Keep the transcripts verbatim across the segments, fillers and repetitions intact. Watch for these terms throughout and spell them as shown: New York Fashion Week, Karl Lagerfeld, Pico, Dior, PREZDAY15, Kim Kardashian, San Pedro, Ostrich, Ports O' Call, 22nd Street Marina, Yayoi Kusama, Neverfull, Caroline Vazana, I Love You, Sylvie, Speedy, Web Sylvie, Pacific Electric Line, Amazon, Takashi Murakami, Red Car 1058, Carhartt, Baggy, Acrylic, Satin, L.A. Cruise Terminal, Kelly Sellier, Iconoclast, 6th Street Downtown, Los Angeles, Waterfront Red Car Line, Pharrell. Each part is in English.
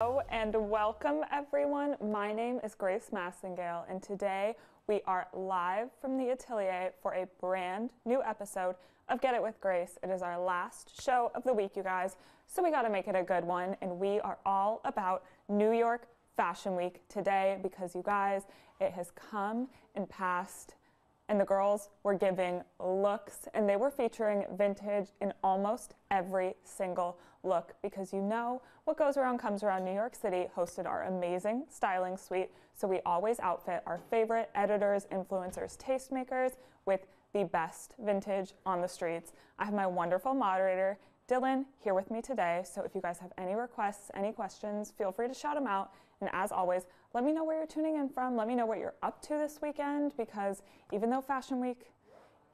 Hello and welcome everyone. My name is Grace Mazingale and today we are live from the atelier for a brand new episode of Get It With Grace. It is our last show of the week, you guys, so we got to make it a good one, and we are all about New York Fashion Week today because, you guys, it has come and passed and the girls were giving looks and they were featuring vintage in almost every single look because, you know, What Goes Around Comes Around New York City hosted our amazing styling suite, so we always outfit our favorite editors, influencers, tastemakers with the best vintage on the streets. I have my wonderful moderator, Dylan, here with me today, so if you guys have any requests, any questions, feel free to shout them out. And as always, let me know where you're tuning in from. Let me know what you're up to this weekend, because even though Fashion Week,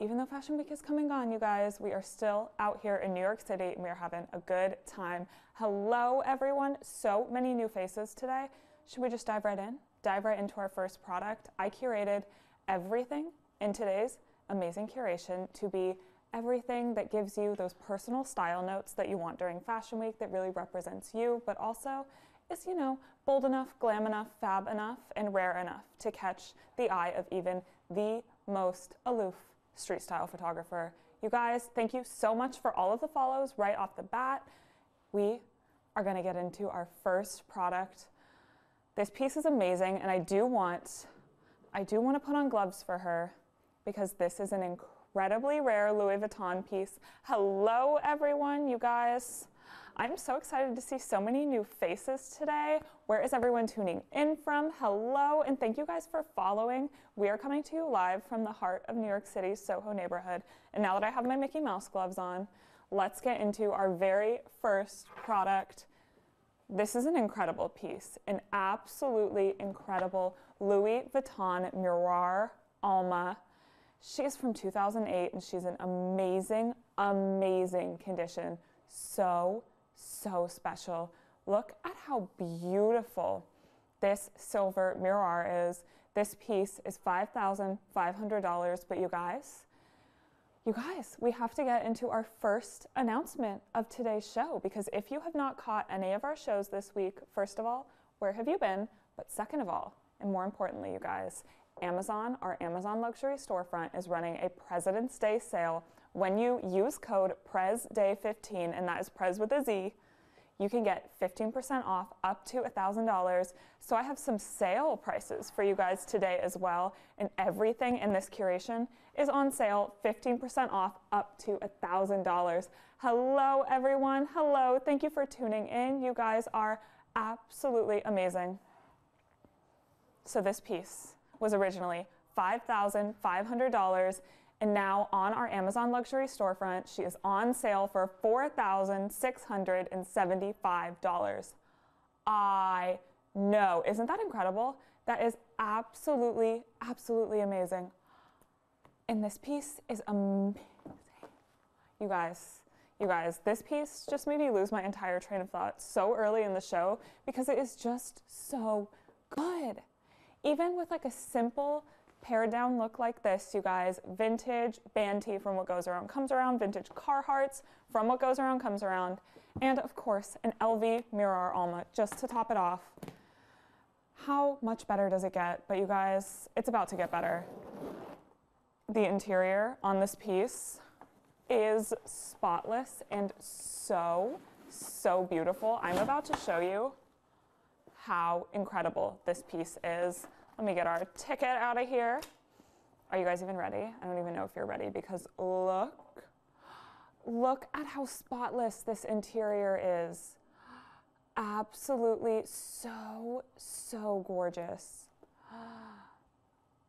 even though Fashion Week is coming on, you guys, we are still out here in New York City and we are having a good time. Hello, everyone. So many new faces today. Should we just dive right in? Dive right into our first product. I curated everything in today's amazing curation to be everything that gives you those personal style notes that you want during Fashion Week that really represents you, but also is, you know, bold enough, glam enough, fab enough, and rare enough to catch the eye of even the most aloof street style photographer. You guys, thank you so much for all of the follows right off the bat. We are gonna get into our first product. This piece is amazing, and I do want, I do want to put on gloves for her because this is an incredibly rare Louis Vuitton piece. Hello, everyone, you guys. I'm so excited to see so many new faces today. Where is everyone tuning in from? Hello, and thank you guys for following. We are coming to you live from the heart of New York City's Soho neighborhood. And now that I have my Mickey Mouse gloves on, let's get into our very first product. This is an incredible piece, an absolutely incredible Louis Vuitton Miroir Alma. She is from two thousand eight, and she's in amazing, amazing condition. So So special. Look at how beautiful this silver miroir is. This piece is five thousand five hundred dollars, but you guys, you guys, we have to get into our first announcement of today's show, because if you have not caught any of our shows this week, first of all, where have you been? But second of all, and more importantly, you guys, Amazon, our Amazon luxury storefront, is running a President's Day sale. When you use code Prez Day fifteen, and that is Prez with a Z, you can get fifteen percent off up to one thousand dollars. So I have some sale prices for you guys today as well, and everything in this curation is on sale, fifteen percent off up to one thousand dollars. Hello, everyone. Hello. Thank you for tuning in. You guys are absolutely amazing. So this piece was originally five thousand five hundred dollars. And now on our Amazon luxury storefront, she is on sale for four thousand six hundred seventy-five dollars. I know. Isn't that incredible? That is absolutely, absolutely amazing. And this piece is amazing. You guys, you guys, this piece just made me lose my entire train of thought so early in the show because it is just so good. Even with like a simple pared down look like this, you guys, vintage band tee from What Goes Around Comes Around, vintage Carhartts from What Goes Around Comes Around, and of course, an L V Miroir Alma, just to top it off. How much better does it get? But you guys, it's about to get better. The interior on this piece is spotless and so, so beautiful. I'm about to show you how incredible this piece is. Let me get our ticket out of here. Are you guys even ready? I don't even know if you're ready, because look, look at how spotless this interior is. Absolutely so, so gorgeous.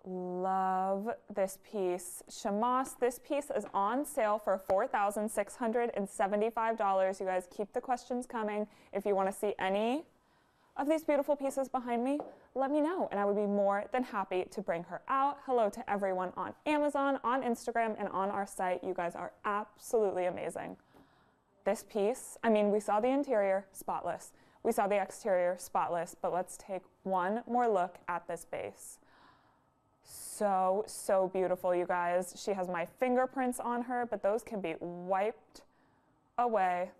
Love this piece. Shamas, this piece is on sale for four thousand six hundred seventy-five dollars. You guys, keep the questions coming. If you want to see any of these beautiful pieces behind me, let me know, and I would be more than happy to bring her out. Hello to everyone on Amazon, on Instagram, and on our site. You guys are absolutely amazing. This piece, I mean, we saw the interior, spotless. We saw the exterior, spotless, but let's take one more look at this base. So, so beautiful, you guys. She has my fingerprints on her, but those can be wiped away.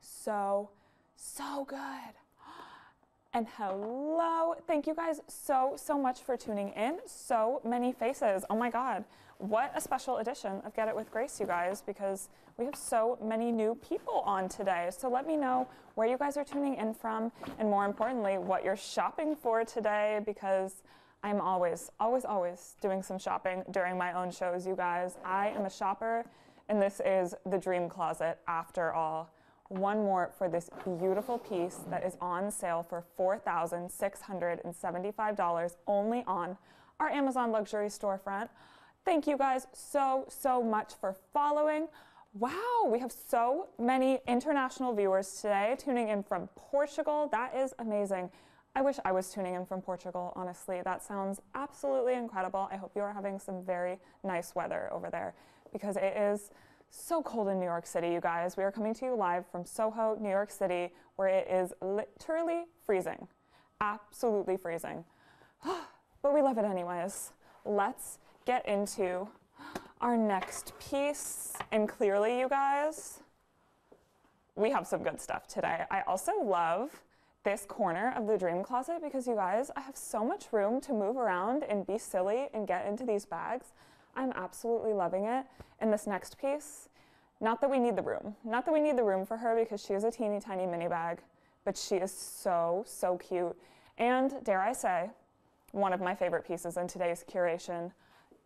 So, so good. and hello. Thank you guys so, so much for tuning in. So many faces. Oh my God. What a special edition of Get It With Grace, you guys, because we have so many new people on today. So let me know where you guys are tuning in from, and more importantly, what you're shopping for today, because I'm always, always, always doing some shopping during my own shows, you guys. I am a shopper, and this is the dream closet after all. One more for this beautiful piece that is on sale for four thousand six hundred seventy-five dollars only on our Amazon luxury storefront. Thank you guys so, so much for following. Wow, we have so many international viewers today tuning in from Portugal. That is amazing. I wish I was tuning in from Portugal, honestly. That sounds absolutely incredible. I hope you are having some very nice weather over there, because it is so cold in New York City, you guys. We are coming to you live from Soho, New York City, where it is literally freezing, absolutely freezing. But we love it anyways. Let's get into our next piece. And clearly, you guys, we have some good stuff today. I also love this corner of the dream closet because, you guys, I have so much room to move around and be silly and get into these bags. I'm absolutely loving it. And this next piece, not that we need the room, not that we need the room for her, because she is a teeny tiny mini bag, but she is so, so cute. And dare I say, one of my favorite pieces in today's curation.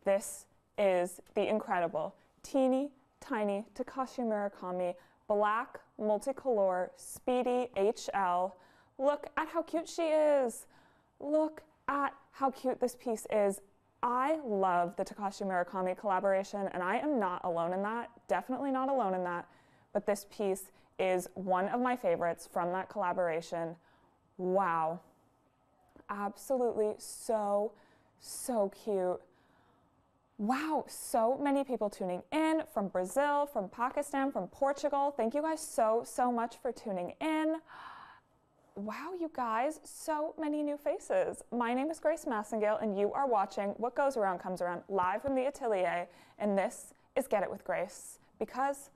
This is the incredible, teeny tiny Takashi Murakami black multicolor Speedy H L. Look at how cute she is. Look at how cute this piece is. I love the Takashi Murakami collaboration, and I am not alone in that, definitely not alone in that, but this piece is one of my favorites from that collaboration. Wow. Absolutely so, so cute. Wow, so many people tuning in from Brazil, from Pakistan, from Portugal. Thank you guys so, so much for tuning in. Wow, you guys, so many new faces. My name is Grace Mazingale, and you are watching What Goes Around Comes Around live from the Atelier, and this is Get It With Grace, because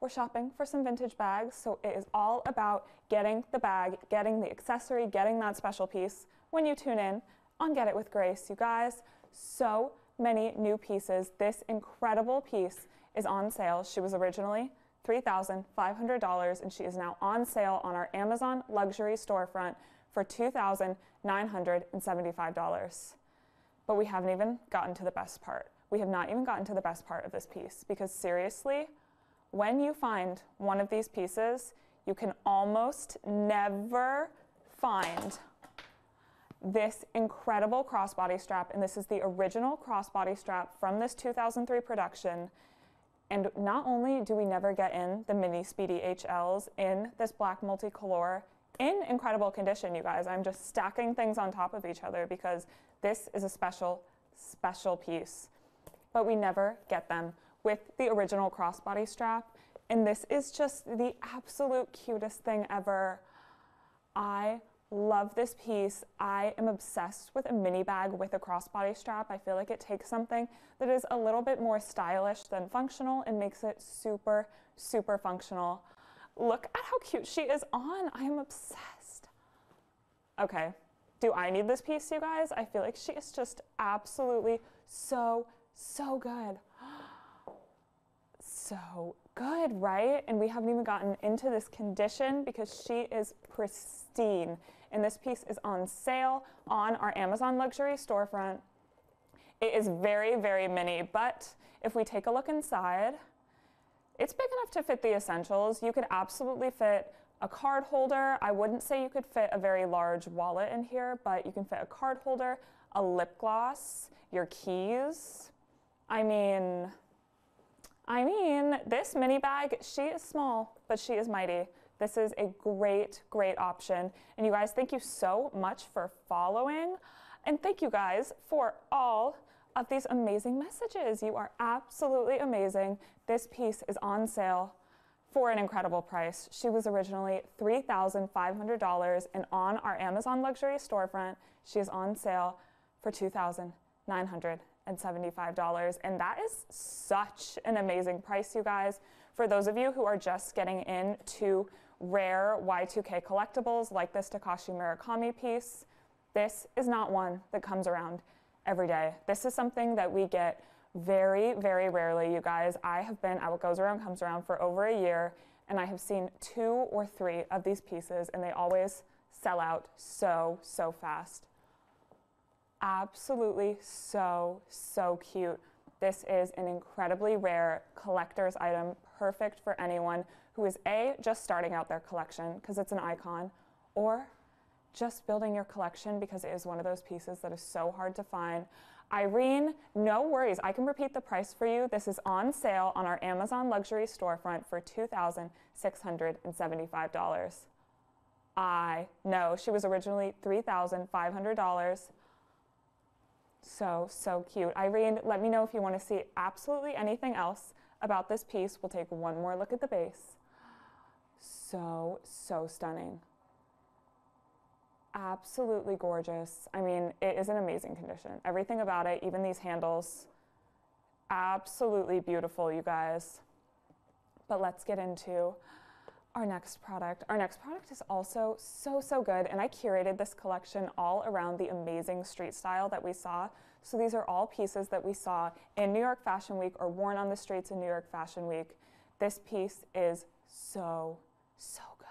we're shopping for some vintage bags, so it is all about getting the bag, getting the accessory, getting that special piece when you tune in on Get It With Grace, you guys. So many new pieces. This incredible piece is on sale. She was originally three thousand five hundred dollars, and she is now on sale on our Amazon luxury storefront for two thousand nine hundred seventy-five dollars. But we haven't even gotten to the best part. We have not even gotten to the best part of this piece, because seriously, when you find one of these pieces, you can almost never find this incredible crossbody strap, and this is the original crossbody strap from this two thousand three production. And not only do we never get in the mini Speedy H Ls in this black multicolor in incredible condition, you guys. I'm just stacking things on top of each other because this is a special, special piece. But we never get them with the original crossbody strap. And this is just the absolute cutest thing ever. I love this piece. I am obsessed with a mini bag with a crossbody strap. I feel like it takes something that is a little bit more stylish than functional and makes it super, super functional. Look at how cute she is on. I am obsessed. Okay, do I need this piece, you guys? I feel like she is just absolutely so, so good. So good, right? And we haven't even gotten into this condition because she is pristine. And this piece is on sale on our Amazon luxury storefront. It is very, very mini, but if we take a look inside, it's big enough to fit the essentials. You could absolutely fit a card holder. I wouldn't say you could fit a very large wallet in here, but you can fit a card holder, a lip gloss, your keys. I mean, I mean, this mini bag, she is small, but she is mighty. This is a great, great option. And you guys, thank you so much for following. And thank you guys for all of these amazing messages. You are absolutely amazing. This piece is on sale for an incredible price. She was originally three thousand five hundred dollars, and on our Amazon luxury storefront, she is on sale for two thousand nine hundred dollars. And seventy-five dollars, and that is such an amazing price, you guys. For those of you who are just getting into rare Y two K collectibles like this Takashi Murakami piece. This is not one that comes around every day. This is something that we get very, very rarely, you guys. I have been at What Goes Around Comes Around for over a year, and I have seen two or three of these pieces, and they always sell out so, so fast. Absolutely so, so cute. This is an incredibly rare collector's item, perfect for anyone who is A, just starting out their collection because it's an icon, or just building your collection because it is one of those pieces that is so hard to find. Irene, no worries, I can repeat the price for you. This is on sale on our Amazon luxury storefront for two thousand six hundred seventy-five dollars. I know, she was originally three thousand five hundred dollars. So, so cute. Irene, let me know if you want to see absolutely anything else about this piece. We'll take one more look at the base. So, so stunning. Absolutely gorgeous. I mean, it is in amazing condition. Everything about it, even these handles, absolutely beautiful, you guys. But let's get into our next product. Our next product is also so, so good, and I curated this collection all around the amazing street style that we saw. So these are all pieces that we saw in New York Fashion Week or worn on the streets in New York Fashion Week. This piece is so, so good.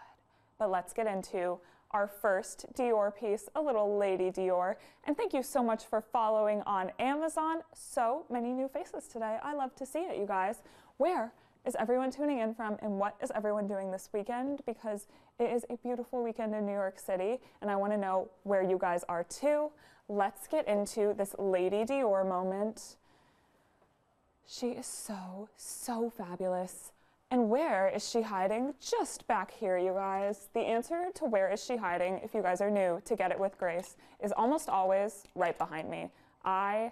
But let's get into our first Dior piece, a little Lady Dior. And thank you so much for following on Amazon. So many new faces today. I love to see it, you guys. Where is everyone tuning in from, and what is everyone doing this weekend? Because it is a beautiful weekend in New York City, and I want to know where you guys are too. Let's get into this Lady Dior moment. She is so, so fabulous. And where is she hiding? Just back here, you guys. The answer to where is she hiding, if you guys are new to Get It With Grace, is almost always right behind me. I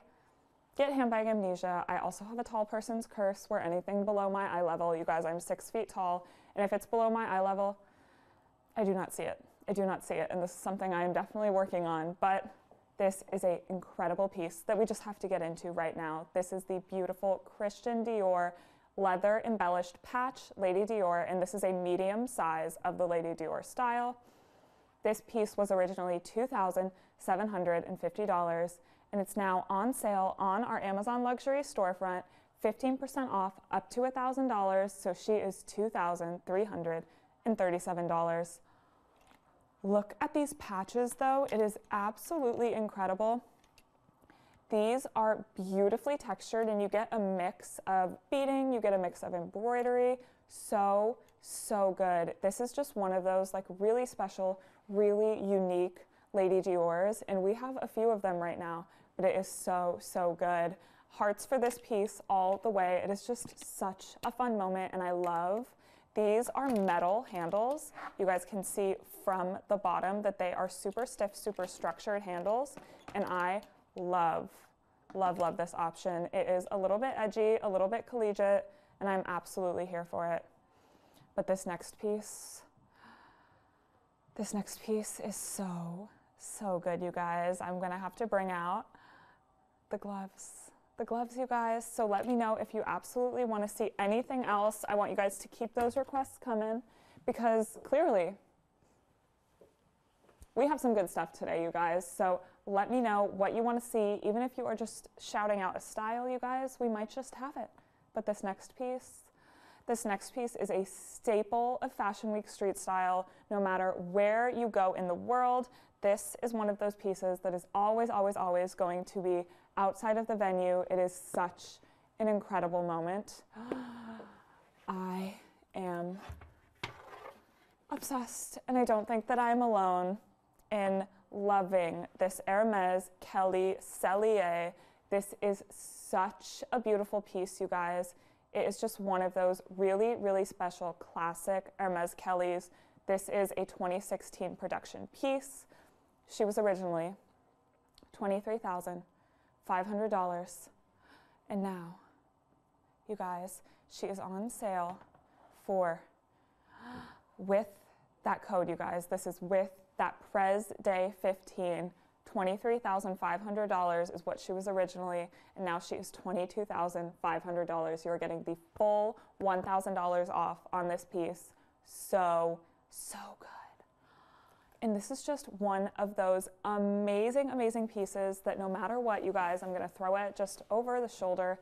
get handbag amnesia. I also have a tall person's curse where anything below my eye level, you guys, I'm six feet tall, and if it's below my eye level, I do not see it. I do not see it, and this is something I am definitely working on, but this is an incredible piece that we just have to get into right now. This is the beautiful Christian Dior leather embellished patch Lady Dior, and this is a medium size of the Lady Dior style. This piece was originally two thousand seven hundred fifty dollars, and it's now on sale on our Amazon luxury storefront, fifteen percent off up to one thousand dollars, so she is two thousand three hundred thirty-seven dollars. Look at these patches though, it is absolutely incredible. These are beautifully textured, and you get a mix of beading, you get a mix of embroidery. So, so good. This is just one of those like really special, really unique Lady Dior's, and we have a few of them right now, but it is so, so good. Hearts for this piece all the way. It is just such a fun moment, and I love these are metal handles. You guys can see from the bottom that they are super stiff, super structured handles, and I love, love, love this option. It is a little bit edgy, a little bit collegiate, and I'm absolutely here for it. But this next piece, this next piece is so, so good, you guys. I'm gonna have to bring out the gloves, the gloves, you guys. So let me know if you absolutely wanna see anything else. I want you guys to keep those requests coming, because clearly we have some good stuff today, you guys. So let me know what you want to see. Even if you are just shouting out a style, you guys, we might just have it. But this next piece, this next piece is a staple of Fashion Week street style. No matter where you go in the world, this is one of those pieces that is always, always, always going to be outside of the venue. It is such an incredible moment. I am obsessed, and I don't think that I'm alone in loving this Hermes Kelly Cellier. This is such a beautiful piece, you guys. It is just one of those really, really special classic Hermes Kellys. This is a twenty sixteen production piece. She was originally twenty-three thousand five hundred dollars. And now, you guys, she is on sale for, with that code, you guys, this is with that PREZDAY fifteen, twenty-three thousand five hundred dollars is what she was originally, and now she is twenty-two thousand five hundred dollars. You're getting the full one thousand dollars off on this piece. So, so good. And this is just one of those amazing, amazing pieces that no matter what, you guys, I'm gonna throw it just over the shoulder.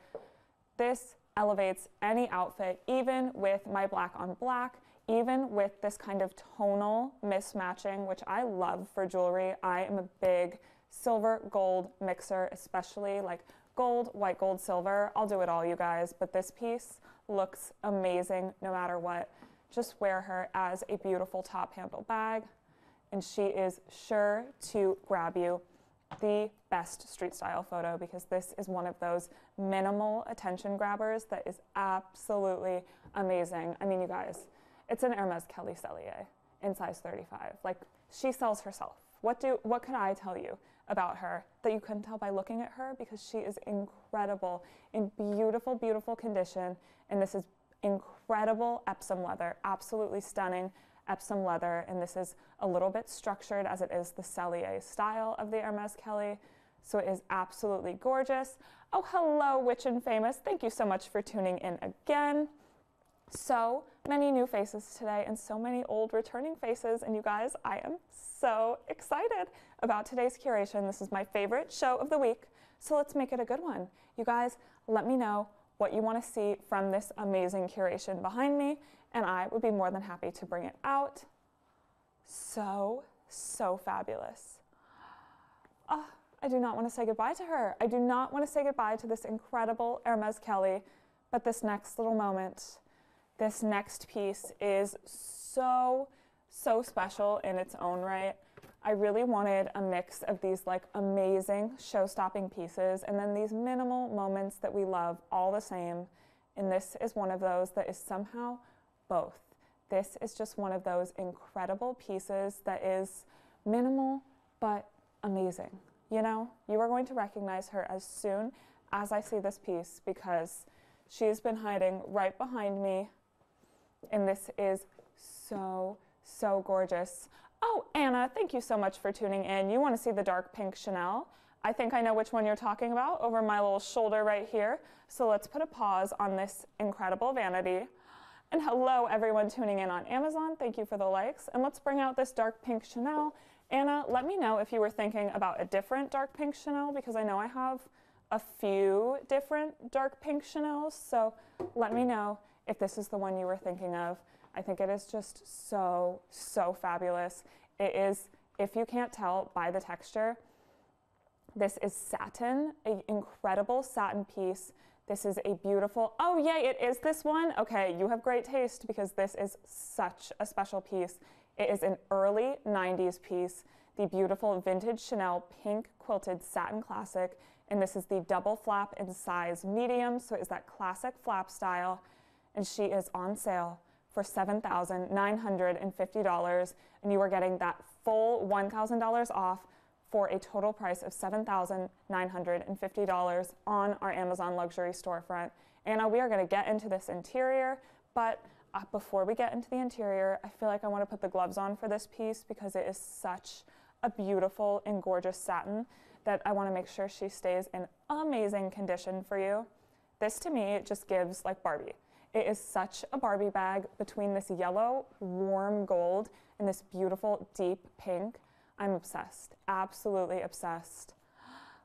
This elevates any outfit, even with my black on black, even with this kind of tonal mismatching, which I love for jewelry. I am a big silver gold mixer, especially like gold, white gold, silver. I'll do it all, you guys, but this piece looks amazing no matter what. Just wear her as a beautiful top handle bag, and she is sure to grab you the best street style photo, because this is one of those minimal attention grabbers that is absolutely amazing. I mean, you guys, it's an Hermes Kelly Cellier in size thirty-five. Like, she sells herself. What do, what can I tell you about her that you couldn't tell by looking at her? Because she is incredible, in beautiful, beautiful condition. And this is incredible Epsom leather, absolutely stunning Epsom leather, and this is a little bit structured as it is the Cellier style of the Hermes Kelly, so it is absolutely gorgeous. Oh, hello, Witch and Famous. Thank you so much for tuning in again. So many new faces today and so many old returning faces, and you guys, I am so excited about today's curation. This is my favorite show of the week, so let's make it a good one. You guys, let me know what you want to see from this amazing curation behind me, and I would be more than happy to bring it out. So, so fabulous. Oh, I do not want to say goodbye to her. I do not want to say goodbye to this incredible Hermes Kelly, but this next little moment, this next piece is so, so special in its own right. I really wanted a mix of these like amazing show-stopping pieces and then these minimal moments that we love all the same. And this is one of those that is somehow both. This is just one of those incredible pieces that is minimal but amazing. You know, you are going to recognize her as soon as I see this piece, because she's been hiding right behind me. And this is so, so gorgeous. Oh, Anna, thank you so much for tuning in. You want to see the dark pink Chanel? I think I know which one you're talking about, over my little shoulder right here. So let's put a pause on this incredible vanity. And hello, everyone tuning in on Amazon. Thank you for the likes. And let's bring out this dark pink Chanel. Anna, let me know if you were thinking about a different dark pink Chanel, because I know I have a few different dark pink Chanels. So let me know if this is the one you were thinking of. I think it is just so, so fabulous. It is, if you can't tell by the texture, this is satin, an incredible satin piece. This is a beautiful, oh yay, it is this one? Okay, you have great taste, because this is such a special piece. It is an early nineties piece, the beautiful vintage Chanel pink quilted satin classic, and this is the double flap in size medium, so it is that classic flap style, and she is on sale for seven thousand nine hundred fifty dollars, and you are getting that full one thousand dollars off for a total price of seven thousand nine hundred fifty dollars on our Amazon luxury storefront. Anna, we are gonna get into this interior, but uh, before we get into the interior, I feel like I wanna put the gloves on for this piece, because it is such a beautiful and gorgeous satin that I wanna make sure she stays in amazing condition for you. This to me, it just gives like Barbie. It is such a Barbie bag between this yellow, warm gold and this beautiful deep pink. I'm obsessed, absolutely obsessed.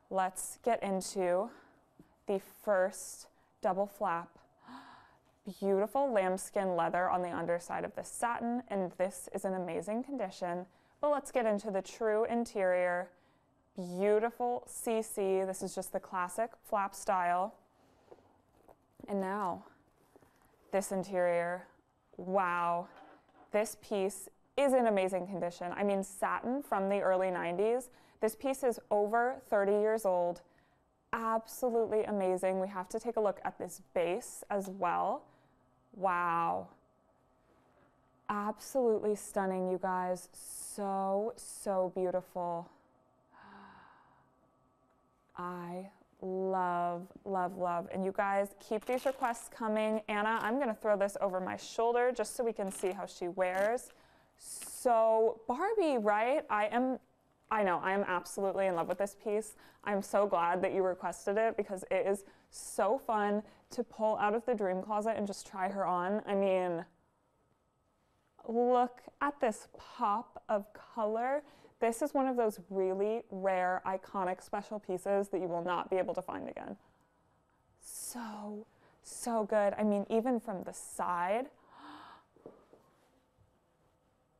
Let's get into the first double flap. Beautiful lambskin leather on the underside of the satin, and this is an amazing condition. But let's get into the true interior. Beautiful C C, this is just the classic flap style. And now, this interior, wow. This piece is in amazing condition. I mean, satin from the early nineties. This piece is over thirty years old. Absolutely amazing. We have to take a look at this base as well. Wow. Absolutely stunning, you guys. So, so beautiful. I love, love, love. And you guys, keep these requests coming. Anna, I'm gonna throw this over my shoulder just so we can see how she wears. So Barbie, right? I am, I know, I am absolutely in love with this piece. I'm so glad that you requested it, because it is so fun to pull out of the dream closet and just try her on. I mean, look at this pop of color. This is one of those really rare, iconic, special pieces that you will not be able to find again. So, so good. I mean, even from the side.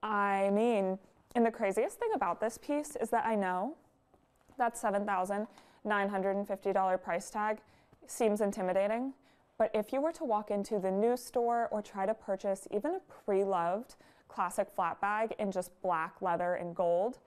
I mean, and the craziest thing about this piece is that I know that seven thousand nine hundred fifty dollar price tag seems intimidating, but if you were to walk into the new store or try to purchase even a pre-loved classic flat bag in just black leather and gold,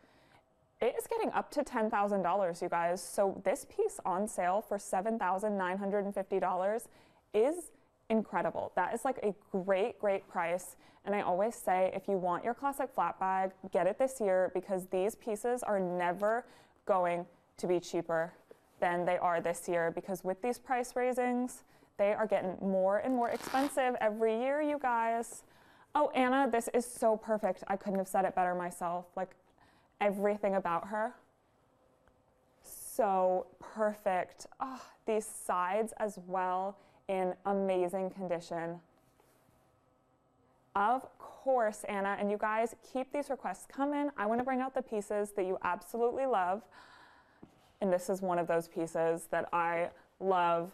it is getting up to ten thousand dollars, you guys. So this piece on sale for seven thousand nine hundred fifty dollars is incredible. That is like a great, great price. And I always say, if you want your classic flat bag, get it this year, because these pieces are never going to be cheaper than they are this year, because with these price raisings, they are getting more and more expensive every year, you guys. Oh, Anna, this is so perfect. I couldn't have said it better myself. Like, everything about her, so perfect. Oh, these sides as well, in amazing condition. Of course, Anna, and you guys, keep these requests coming. I wanna bring out the pieces that you absolutely love. And this is one of those pieces that I love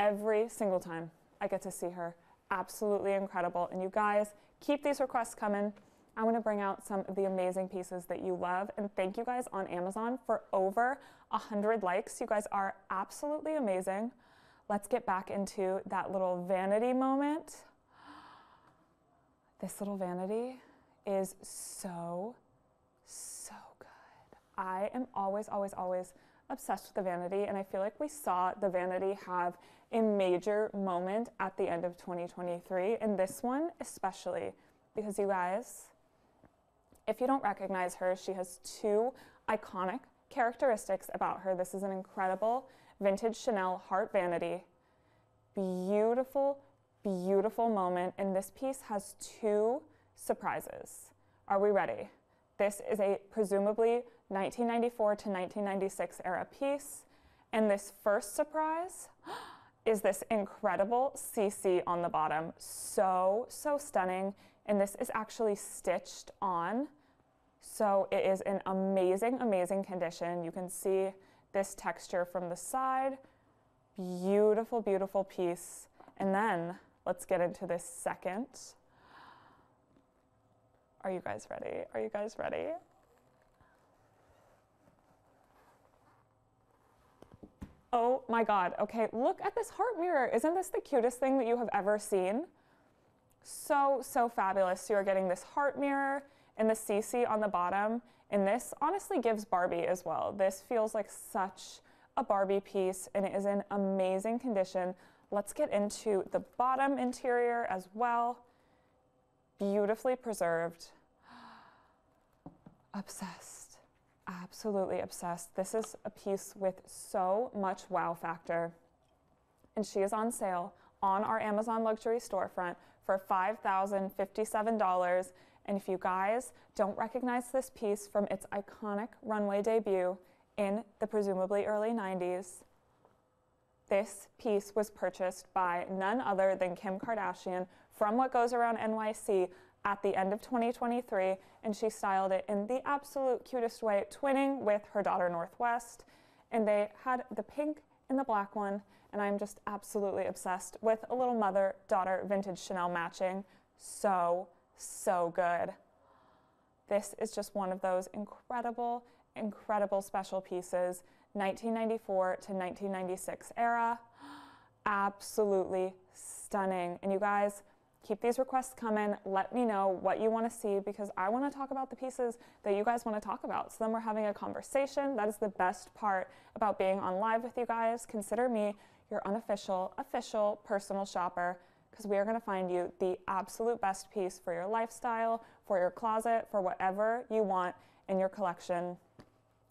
every single time I get to see her. Absolutely incredible. And you guys, keep these requests coming. I wanna bring out some of the amazing pieces that you love. And thank you guys on Amazon for over one hundred likes. You guys are absolutely amazing. Let's get back into that little vanity moment. This little vanity is so, so good. I am always, always, always obsessed with the vanity, and I feel like we saw the vanity have a major moment at the end of twenty twenty-three, and this one especially, because you guys, if you don't recognize her, she has two iconic characteristics about her. This is an incredible vintage Chanel heart vanity. Beautiful, beautiful moment, and this piece has two surprises. Are we ready? This is a presumably nineteen ninety-four to nineteen ninety-six era piece, and this first surprise is this incredible C C on the bottom. So, so stunning, and this is actually stitched on, so it is in amazing, amazing condition. You can see this texture from the side. Beautiful, beautiful piece, and then let's get into this second. Are you guys ready? Are you guys ready? Oh my God, okay, look at this heart mirror. Isn't this the cutest thing that you have ever seen? So, so fabulous. You are getting this heart mirror and the C C on the bottom, and this honestly gives Barbie as well. This feels like such a Barbie piece, and it is in amazing condition. Let's get into the bottom interior as well. Beautifully preserved. Obsessed, absolutely obsessed. This is a piece with so much wow factor. And she is on sale on our Amazon luxury storefront for five thousand fifty-seven dollars. And if you guys don't recognize this piece from its iconic runway debut in the presumably early nineties, this piece was purchased by none other than Kim Kardashian from What Goes Around N Y C at the end of twenty twenty-three, and she styled it in the absolute cutest way, twinning with her daughter Northwest, and they had the pink and the black one, and I'm just absolutely obsessed with a little mother-daughter vintage Chanel matching. So, so good. This is just one of those incredible, incredible special pieces. nineteen ninety-four to nineteen ninety-six era, absolutely stunning. And you guys, keep these requests coming. Let me know what you want to see, because I want to talk about the pieces that you guys want to talk about. So then we're having a conversation. That is the best part about being on live with you guys. Consider me your unofficial, official, personal shopper, because we are going to find you the absolute best piece for your lifestyle, for your closet, for whatever you want in your collection.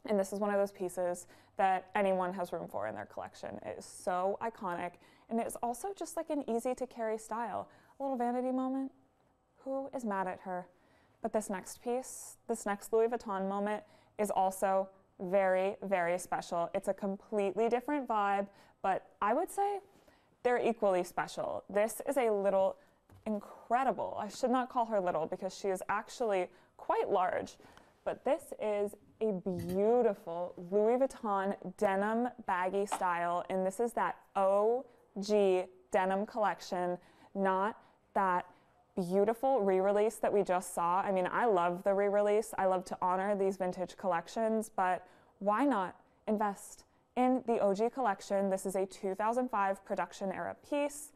And this is one of those pieces that anyone has room for in their collection. It is so iconic, and it's also just like an easy to carry style. A little vanity moment, who is mad at her? But this next piece, this next Louis Vuitton moment is also very, very special. It's a completely different vibe, but I would say they're equally special. This is a little incredible. I should not call her little because she is actually quite large. But this is a beautiful Louis Vuitton denim baggy style, and this is that O G denim collection, not that beautiful re-release that we just saw. I mean, I love the re-release. I love to honor these vintage collections, but why not invest in the O G collection? This is a two thousand five production era piece.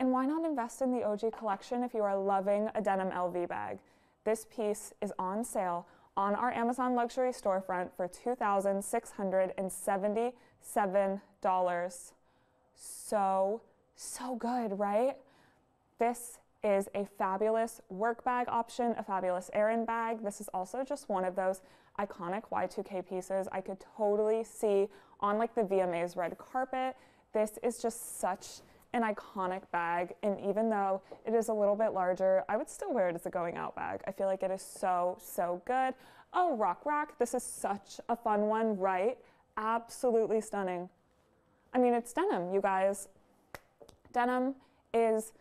And why not invest in the O G collection if you are loving a denim L V bag? This piece is on sale on our Amazon luxury storefront for two thousand six hundred seventy-seven dollars. So, so good, right? This is a fabulous work bag option, a fabulous errand bag. This is also just one of those iconic Y two K pieces I could totally see on like the V M A's red carpet. This is just such an iconic bag, and even though it is a little bit larger, I would still wear it as a going out bag. I feel like it is so, so good. Oh, Rock Rock, this is such a fun one, right? Absolutely stunning. I mean, it's denim, you guys. Denim is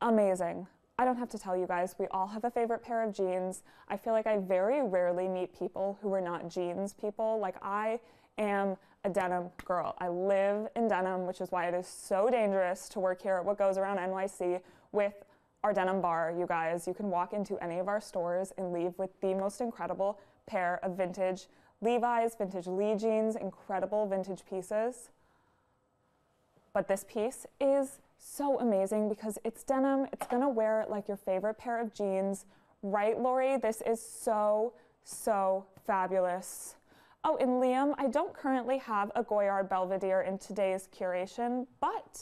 amazing. I don't have to tell you guys, we all have a favorite pair of jeans. I feel like I very rarely meet people who are not jeans people. Like, I am a denim girl. I live in denim, which is why it is so dangerous to work here at What Goes Around N Y C with our denim bar, you guys. You can walk into any of our stores and leave with the most incredible pair of vintage Levi's, vintage Lee jeans, incredible vintage pieces. But this piece is so amazing because it's denim. It's gonna wear like your favorite pair of jeans. Right, Lori? This is so, so fabulous. Oh, and Liam, I don't currently have a Goyard Belvedere in today's curation, but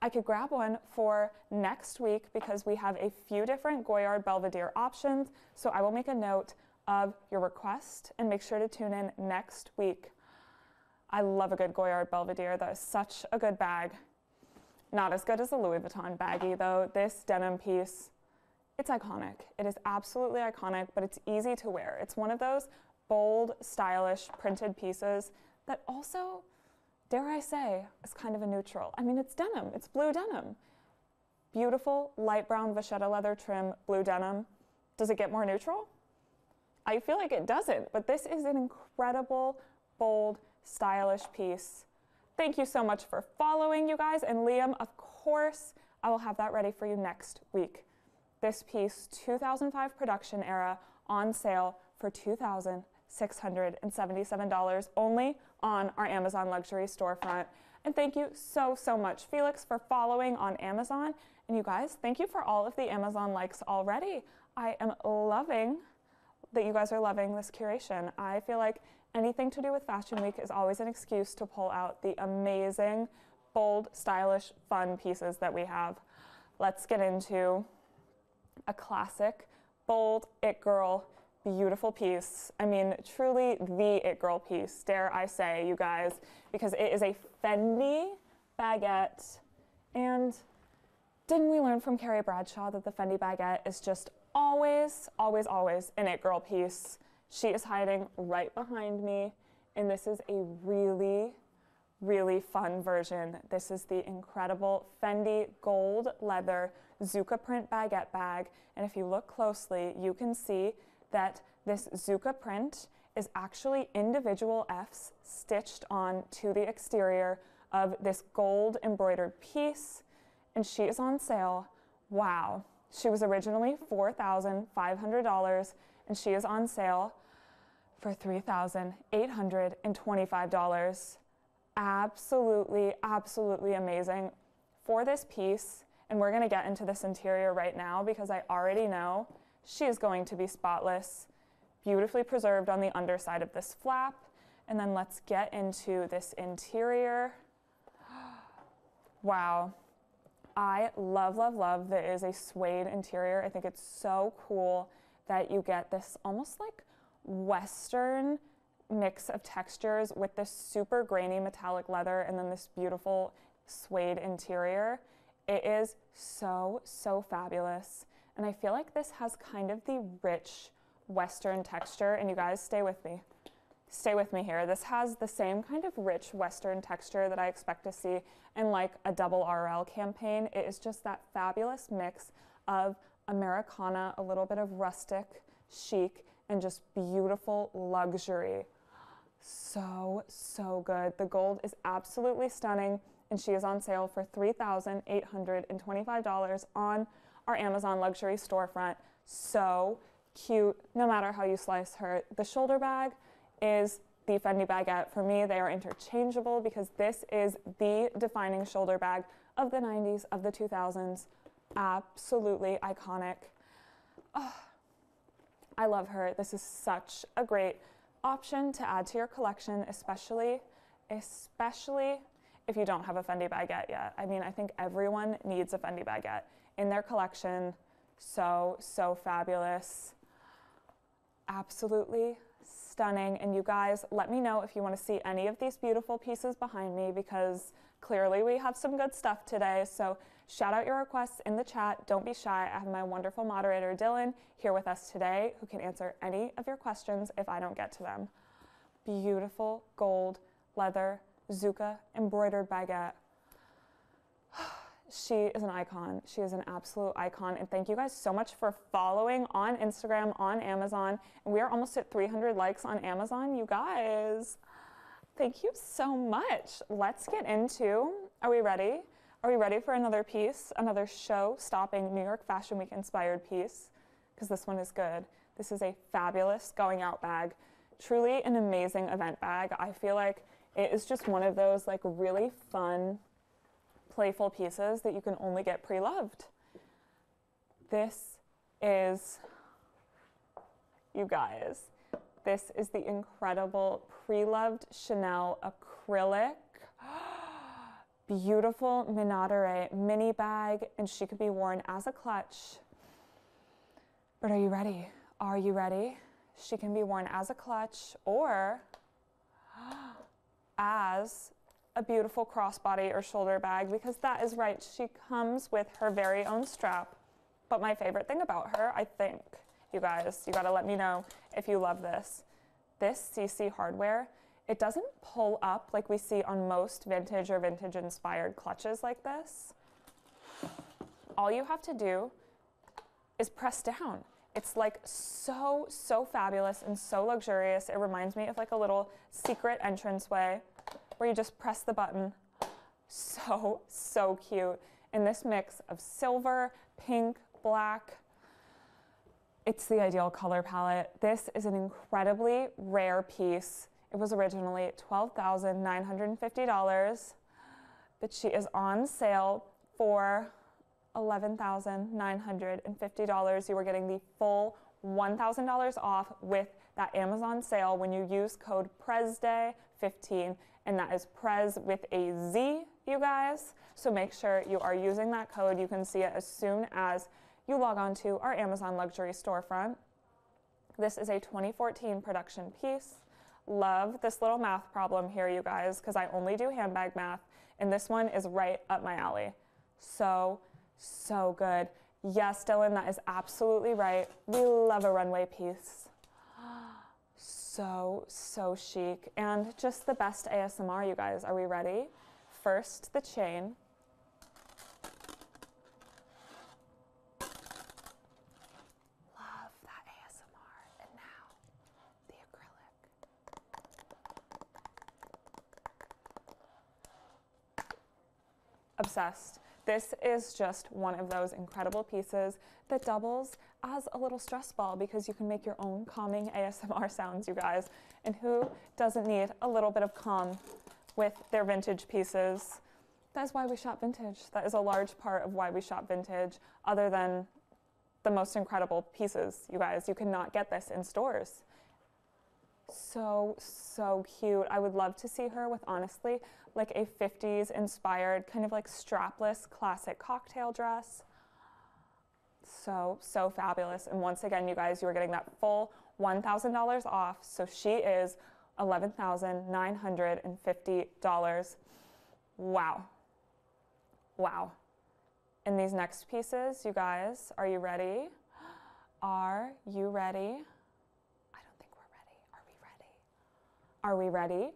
I could grab one for next week because we have a few different Goyard Belvedere options. So I will make a note of your request and make sure to tune in next week. I love a good Goyard Belvedere. That is such a good bag. Not as good as the Louis Vuitton baggie though. This denim piece, it's iconic. It is absolutely iconic, but it's easy to wear. It's one of those bold, stylish, printed pieces that also, dare I say, is kind of a neutral. I mean, it's denim, it's blue denim. Beautiful light brown vachetta leather trim, blue denim. Does it get more neutral? I feel like it doesn't, but this is an incredible, bold, stylish piece. Thank you so much for following, you guys. And Liam, of course, I will have that ready for you next week. This piece, two thousand five production era, on sale for two thousand six hundred seventy-seven dollars only on our Amazon luxury storefront. And thank you so, so much, Felix, for following on Amazon. And you guys, thank you for all of the Amazon likes already. I am loving that you guys are loving this curation. I feel like anything to do with Fashion Week is always an excuse to pull out the amazing, bold, stylish, fun pieces that we have. Let's get into a classic, bold, it girl, beautiful piece. I mean, truly the it girl piece, dare I say, you guys, because it is a Fendi baguette. And didn't we learn from Carrie Bradshaw that the Fendi baguette is just always, always, always an it girl piece? She is hiding right behind me, and this is a really, really fun version. This is the incredible Fendi gold leather Zucca print baguette bag, and if you look closely, you can see that this Zucca print is actually individual F's stitched on to the exterior of this gold embroidered piece, and she is on sale. Wow. She was originally four thousand five hundred dollars, and she is on sale for three thousand eight hundred twenty-five dollars. Absolutely, absolutely amazing for this piece. And we're gonna get into this interior right now because I already know she is going to be spotless, beautifully preserved on the underside of this flap. And then let's get into this interior. Wow. I love, love, love that it is a suede interior. I think it's so cool that you get this almost like Western mix of textures with this super grainy metallic leather and then this beautiful suede interior. It is so, so fabulous. And I feel like this has kind of the rich Western texture. And you guys, stay with me. Stay with me here. This has the same kind of rich Western texture that I expect to see in like a double R L campaign. It is just that fabulous mix of Americana, a little bit of rustic chic, and just beautiful luxury. So, so good. The gold is absolutely stunning, and she is on sale for three thousand eight hundred twenty-five dollars on our Amazon luxury storefront. So cute, no matter how you slice her. The shoulder bag is the Fendi Baguette. For me, they are interchangeable because this is the defining shoulder bag of the nineties, of the two thousands. Absolutely iconic. Oh, I love her. This is such a great option to add to your collection, especially, especially if you don't have a Fendi Baguette yet. I mean, I think everyone needs a Fendi Baguette in their collection. So, so fabulous. Absolutely stunning. And you guys, let me know if you want to see any of these beautiful pieces behind me, because clearly we have some good stuff today. So shout out your requests in the chat. Don't be shy. I have my wonderful moderator, Dylan, here with us today, who can answer any of your questions if I don't get to them. Beautiful gold leather Zucca embroidered baguette. She is an icon. She is an absolute icon. And thank you guys so much for following on Instagram, on Amazon. And we are almost at three hundred likes on Amazon, you guys. Thank you so much. Let's get into, are we ready? Are we ready for another piece? Another show-stopping New York Fashion Week inspired piece? Because this one is good. This is a fabulous going out bag. Truly an amazing event bag. I feel like it is just one of those like really fun, playful pieces that you can only get pre-loved. This is, you guys, this is the incredible pre-loved Chanel acrylic, beautiful Minauderie mini bag, and she could be worn as a clutch. But are you ready? Are you ready? She can be worn as a clutch or as a beautiful crossbody or shoulder bag, because that is right, she comes with her very own strap. But my favorite thing about her, I think, you guys, you gotta let me know if you love this. This C C hardware, it doesn't pull up like we see on most vintage or vintage inspired clutches like this. All you have to do is press down. It's like so, so fabulous and so luxurious. It reminds me of like a little secret entranceway where you just press the button. So, so cute. And this mix of silver, pink, black, it's the ideal color palette. This is an incredibly rare piece. It was originally twelve thousand nine hundred fifty dollars, but she is on sale for eleven thousand nine hundred fifty dollars. You are getting the full one thousand dollars off with that Amazon sale when you use code PREZDAY fifteen, and that is Prez with a Z, you guys. So make sure you are using that code. You can see it as soon as you log on to our Amazon luxury storefront. This is a twenty fourteen production piece. Love this little math problem here, you guys, because I only do handbag math, and this one is right up my alley. So, so good. Yes, Dylan, that is absolutely right. We love a runway piece. So, so chic. And just the best A S M R, you guys. Are we ready? First, the chain. Love that A S M R. And now, the acrylic. Obsessed. This is just one of those incredible pieces that doubles as a little stress ball, because you can make your own calming A S M R sounds, you guys. And who doesn't need a little bit of calm with their vintage pieces? That's why we shop vintage. That is a large part of why we shop vintage, other than the most incredible pieces, you guys. You cannot get this in stores. So, so cute. I would love to see her with, honestly, like a fifties inspired kind of like strapless classic cocktail dress. So, so fabulous. And once again, you guys, you are getting that full one thousand dollars off. So she is eleven thousand nine hundred fifty dollars. Wow. Wow. And these next pieces, you guys, are you ready? Are you ready? Are we ready?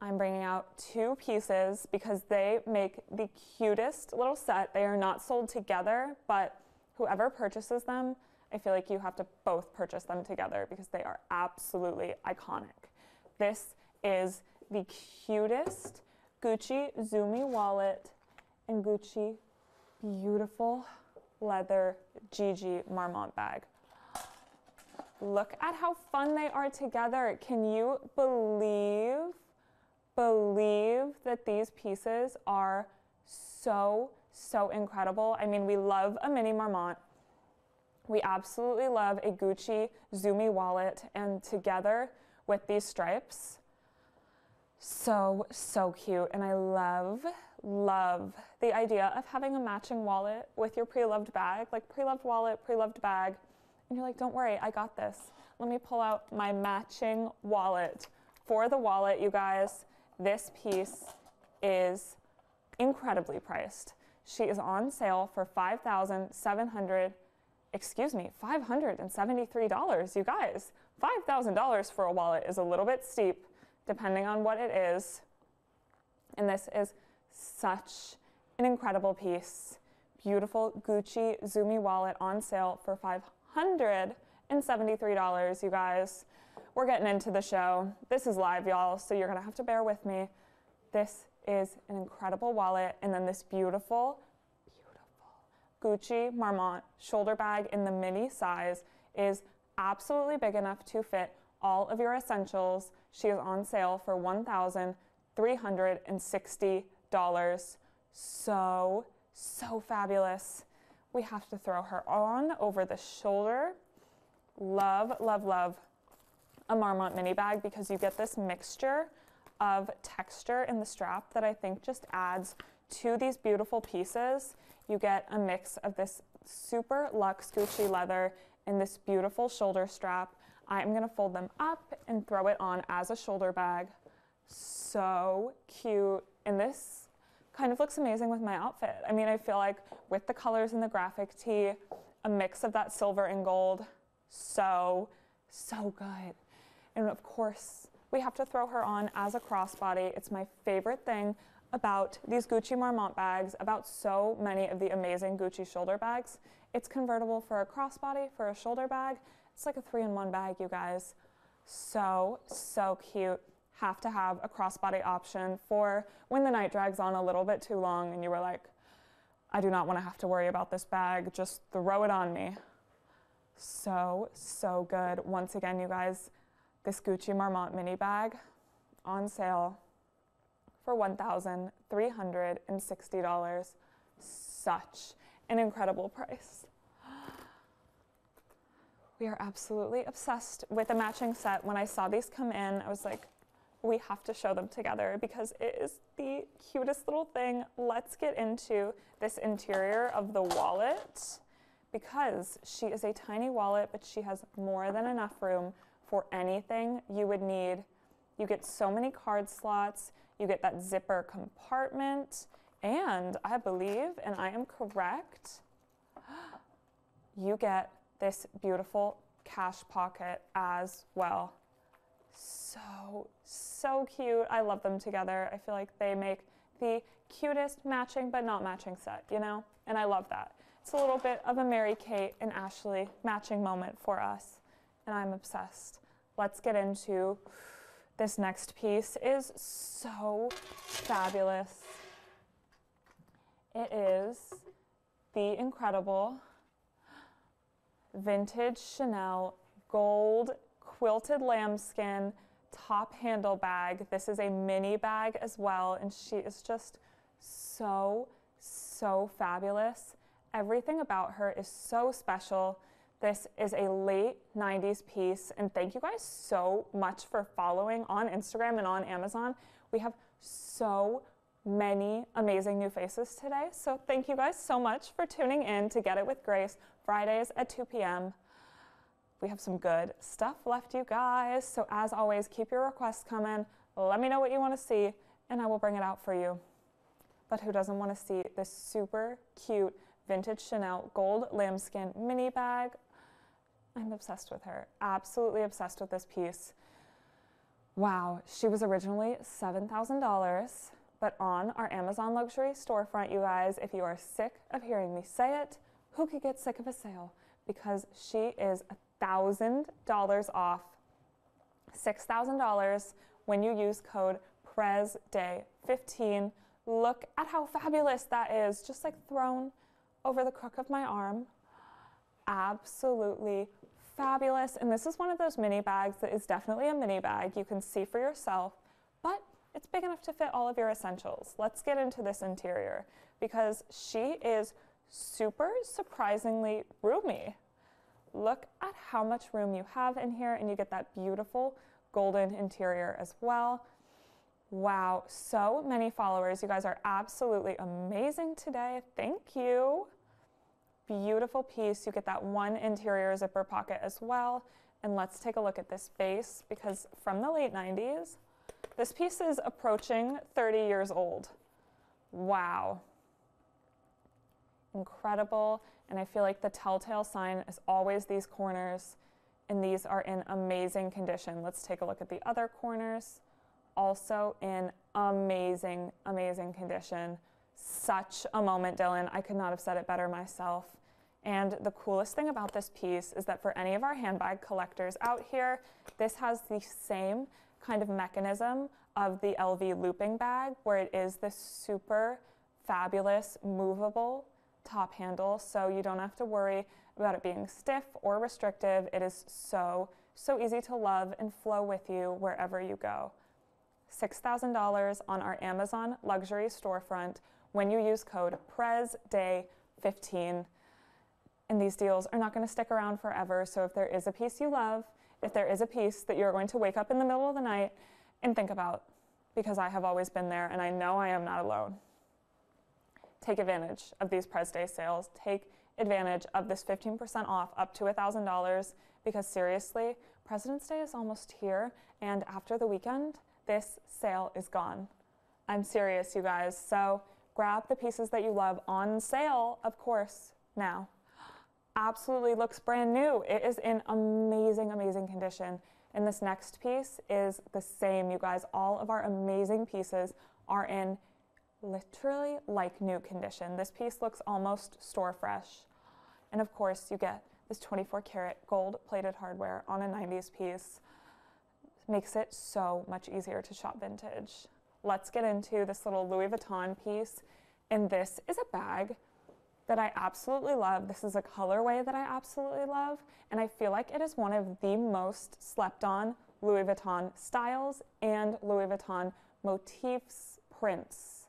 I'm bringing out two pieces because they make the cutest little set. They are not sold together, but whoever purchases them, I feel like you have to both purchase them together because they are absolutely iconic. This is the cutest Gucci Zumi wallet and Gucci beautiful leather Gigi Marmont bag. Look at how fun they are together. Can you believe, believe that these pieces are so, so incredible? I mean, we love a mini Marmont. We absolutely love a Gucci Zumi wallet, and together with these stripes, so, so cute. And I love, love the idea of having a matching wallet with your pre-loved bag, like pre-loved wallet, pre-loved bag. And you're like, don't worry, I got this. Let me pull out my matching wallet. For the wallet, you guys, this piece is incredibly priced. She is on sale for five thousand seven hundred dollars, excuse me, five hundred seventy-three dollars, you guys. five thousand dollars for a wallet is a little bit steep, depending on what it is. And this is such an incredible piece. Beautiful Gucci Zumi wallet on sale for five hundred seventy-three dollars, you guys. We're getting into the show. This is live, y'all, so you're gonna have to bear with me. This is an incredible wallet, and then this beautiful, beautiful Gucci Marmont shoulder bag in the mini size is absolutely big enough to fit all of your essentials. She is on sale for one thousand three hundred sixty dollars. So, so fabulous. We have to throw her on over the shoulder. Love, love, love a Marmont mini bag because you get this mixture of texture in the strap that I think just adds to these beautiful pieces. You get a mix of this super luxe Gucci leather and this beautiful shoulder strap. I'm gonna fold them up and throw it on as a shoulder bag. So cute. And this kind of looks amazing with my outfit. I mean, I feel like with the colors and the graphic tee, a mix of that silver and gold, so, so good. And of course, we have to throw her on as a crossbody. It's my favorite thing about these Gucci Marmont bags, about so many of the amazing Gucci shoulder bags. It's convertible for a crossbody, for a shoulder bag. It's like a three-in-one bag, you guys. So, so cute. Have to have a crossbody option for when the night drags on a little bit too long and you were like, I do not want to have to worry about this bag. Just throw it on me. So, so good. Once again, you guys, this Gucci Marmont mini bag on sale for one thousand three hundred sixty dollars. Such an incredible price. We are absolutely obsessed with a matching set. When I saw these come in, I was like, we have to show them together because it is the cutest little thing. Let's get into this interior of the wallet because she is a tiny wallet, but she has more than enough room for anything you would need. You get so many card slots, you get that zipper compartment, and I believe, and I am correct, you get this beautiful cash pocket as well. So, so cute. I love them together. I feel like they make the cutest matching but not matching set, you know? And I love that. It's a little bit of a Mary-Kate and Ashley matching moment for us. And I'm obsessed. Let's get into this next piece. It is so fabulous. It is the incredible vintage Chanel gold quilted lambskin top handle bag. This is a mini bag as well, and she is just so, so fabulous. Everything about her is so special. This is a late nineties piece, and thank you guys so much for following on Instagram and on Amazon. We have so many amazing new faces today, so thank you guys so much for tuning in to Get It With Grace, Fridays at two p m We have some good stuff left, you guys, so as always, keep your requests coming. Let me know what you want to see, and I will bring it out for you. But who doesn't want to see this super cute vintage Chanel gold lambskin mini bag? I'm obsessed with her, absolutely obsessed with this piece. Wow, she was originally seven thousand dollars, but on our Amazon luxury storefront, you guys, if you are sick of hearing me say it, who could get sick of a sale because she is one thousand dollars off, six thousand dollars when you use code Prez Day fifteen. Look at how fabulous that is, just like thrown over the crook of my arm. Absolutely fabulous. And this is one of those mini bags that is definitely a mini bag. You can see for yourself, but it's big enough to fit all of your essentials. Let's get into this interior because she is super surprisingly roomy. Look at how much room you have in here, and you get that beautiful golden interior as well. Wow, so many followers. You guys are absolutely amazing today. Thank you. Beautiful piece. You get that one interior zipper pocket as well. And let's take a look at this base because from the late nineties, this piece is approaching thirty years old. Wow. Incredible. And I feel like the telltale sign is always these corners, and these are in amazing condition. Let's take a look at the other corners. Also in amazing, amazing condition. Such a moment, Dylan. I could not have said it better myself. And the coolest thing about this piece is that for any of our handbag collectors out here, this has the same kind of mechanism of the L V looping bag, where it is this super fabulous movable top handle, so you don't have to worry about it being stiff or restrictive. It is so, so easy to love and flow with you wherever you go. six thousand dollars on our Amazon luxury storefront when you use code Prez Day fifteen. And these deals are not going to stick around forever, so if there is a piece you love, if there is a piece that you're going to wake up in the middle of the night and think about, because I have always been there and I know I am not alone, take advantage of these Prez Day sales. Take advantage of this fifteen percent off up to one thousand dollars, because seriously, President's Day is almost here, and after the weekend, this sale is gone. I'm serious, you guys. So grab the pieces that you love on sale, of course, now. Absolutely looks brand new. It is in amazing, amazing condition. And this next piece is the same, you guys. All of our amazing pieces are in literally like new condition. This piece looks almost store fresh. And of course, you get this twenty-four karat gold plated hardware on a nineties piece. Makes it so much easier to shop vintage. Let's get into this little Louis Vuitton piece. And this is a bag that I absolutely love. This is a colorway that I absolutely love, and I feel like it is one of the most slept on Louis Vuitton styles and Louis Vuitton motifs, prints.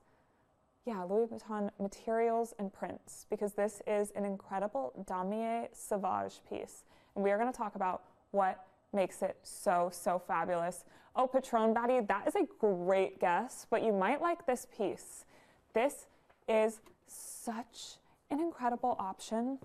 Yeah, Louis Vuitton materials and prints, because this is an incredible Damier Sauvage piece. And we are gonna talk about what makes it so, so fabulous. Oh, Patron Batty, that is a great guess, but you might like this piece. This is such an incredible option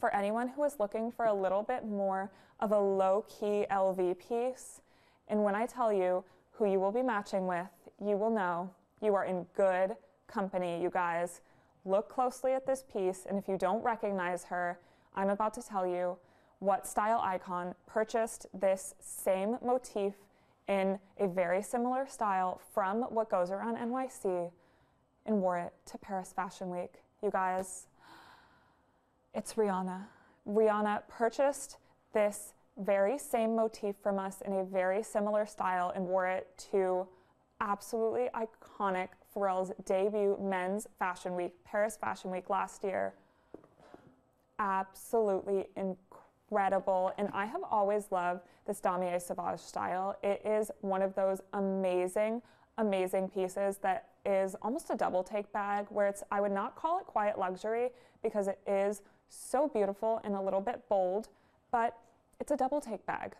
for anyone who is looking for a little bit more of a low-key L V piece. And when I tell you who you will be matching with, you will know you are in good company, you guys. Look closely at this piece, and if you don't recognize her, I'm about to tell you what style icon purchased this same motif in a very similar style from What Goes Around N Y C and wore it to Paris Fashion Week. You guys, it's Rihanna. Rihanna purchased this very same motif from us in a very similar style and wore it to absolutely iconic Pharrell's debut Men's Fashion Week, Paris Fashion Week last year. Absolutely incredible. And I have always loved this Damier Sauvage style. It is one of those amazing, amazing pieces that is almost a double take bag, where it's, I would not call it quiet luxury because it is so beautiful and a little bit bold, but it's a double take bag.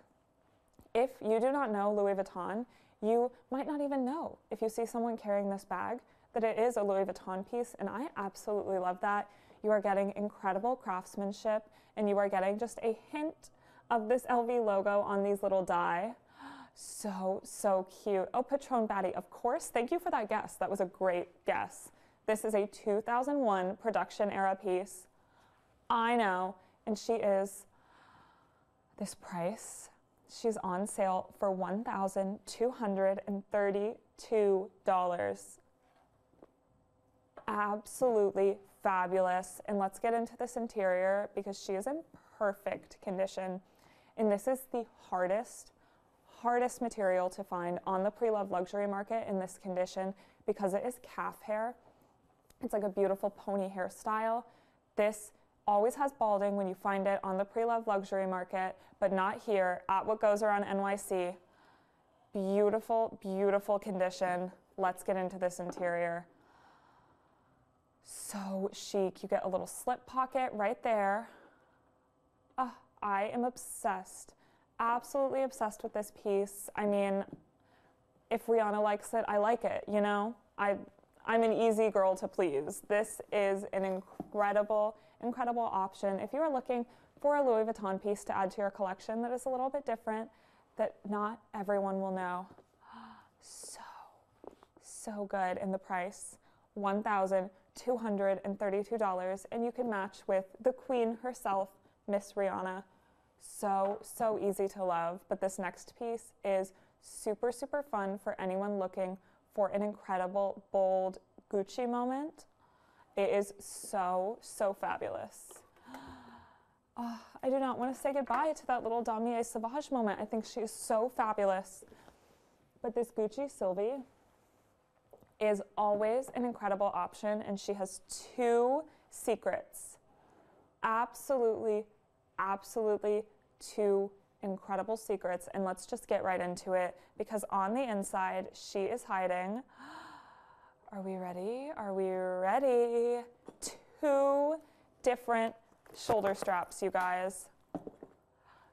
If you do not know Louis Vuitton, you might not even know if you see someone carrying this bag that it is a Louis Vuitton piece, and I absolutely love that. You are getting incredible craftsmanship, and you are getting just a hint of this L V logo on these little die. So, so cute. Oh, Patron Batty, of course. Thank you for that guess. That was a great guess. This is a two thousand one production era piece. I know. And she is this price. She's on sale for one thousand two hundred thirty-two dollars. Absolutely fabulous. And let's get into this interior because she is in perfect condition. And this is the hardest, hardest material to find on the pre-loved luxury market in this condition because it is calf hair. It's like a beautiful pony hairstyle. This always has balding when you find it on the pre-loved luxury market, but not here at What Goes Around N Y C. Beautiful, beautiful condition. Let's get into this interior. So chic. You get a little slip pocket right there. Oh, I am obsessed. Absolutely obsessed with this piece. I mean, if Rihanna likes it, I like it, you know? I, I'm an easy girl to please. This is an incredible, incredible option. If you are looking for a Louis Vuitton piece to add to your collection that is a little bit different, that not everyone will know. So, so good. And the price, one thousand two hundred thirty-two dollars, and you can match with the queen herself, Miss Rihanna. So, so easy to love, but this next piece is super, super fun for anyone looking for an incredible, bold Gucci moment. It is so, so fabulous. Oh, I do not want to say goodbye to that little Damier Sauvage moment. I think she is so fabulous. But this Gucci Sylvie is always an incredible option, and she has two secrets. Absolutely, absolutely two incredible secrets, and let's just get right into it because on the inside, she is hiding. Are we ready? Are we ready? Two different shoulder straps, you guys.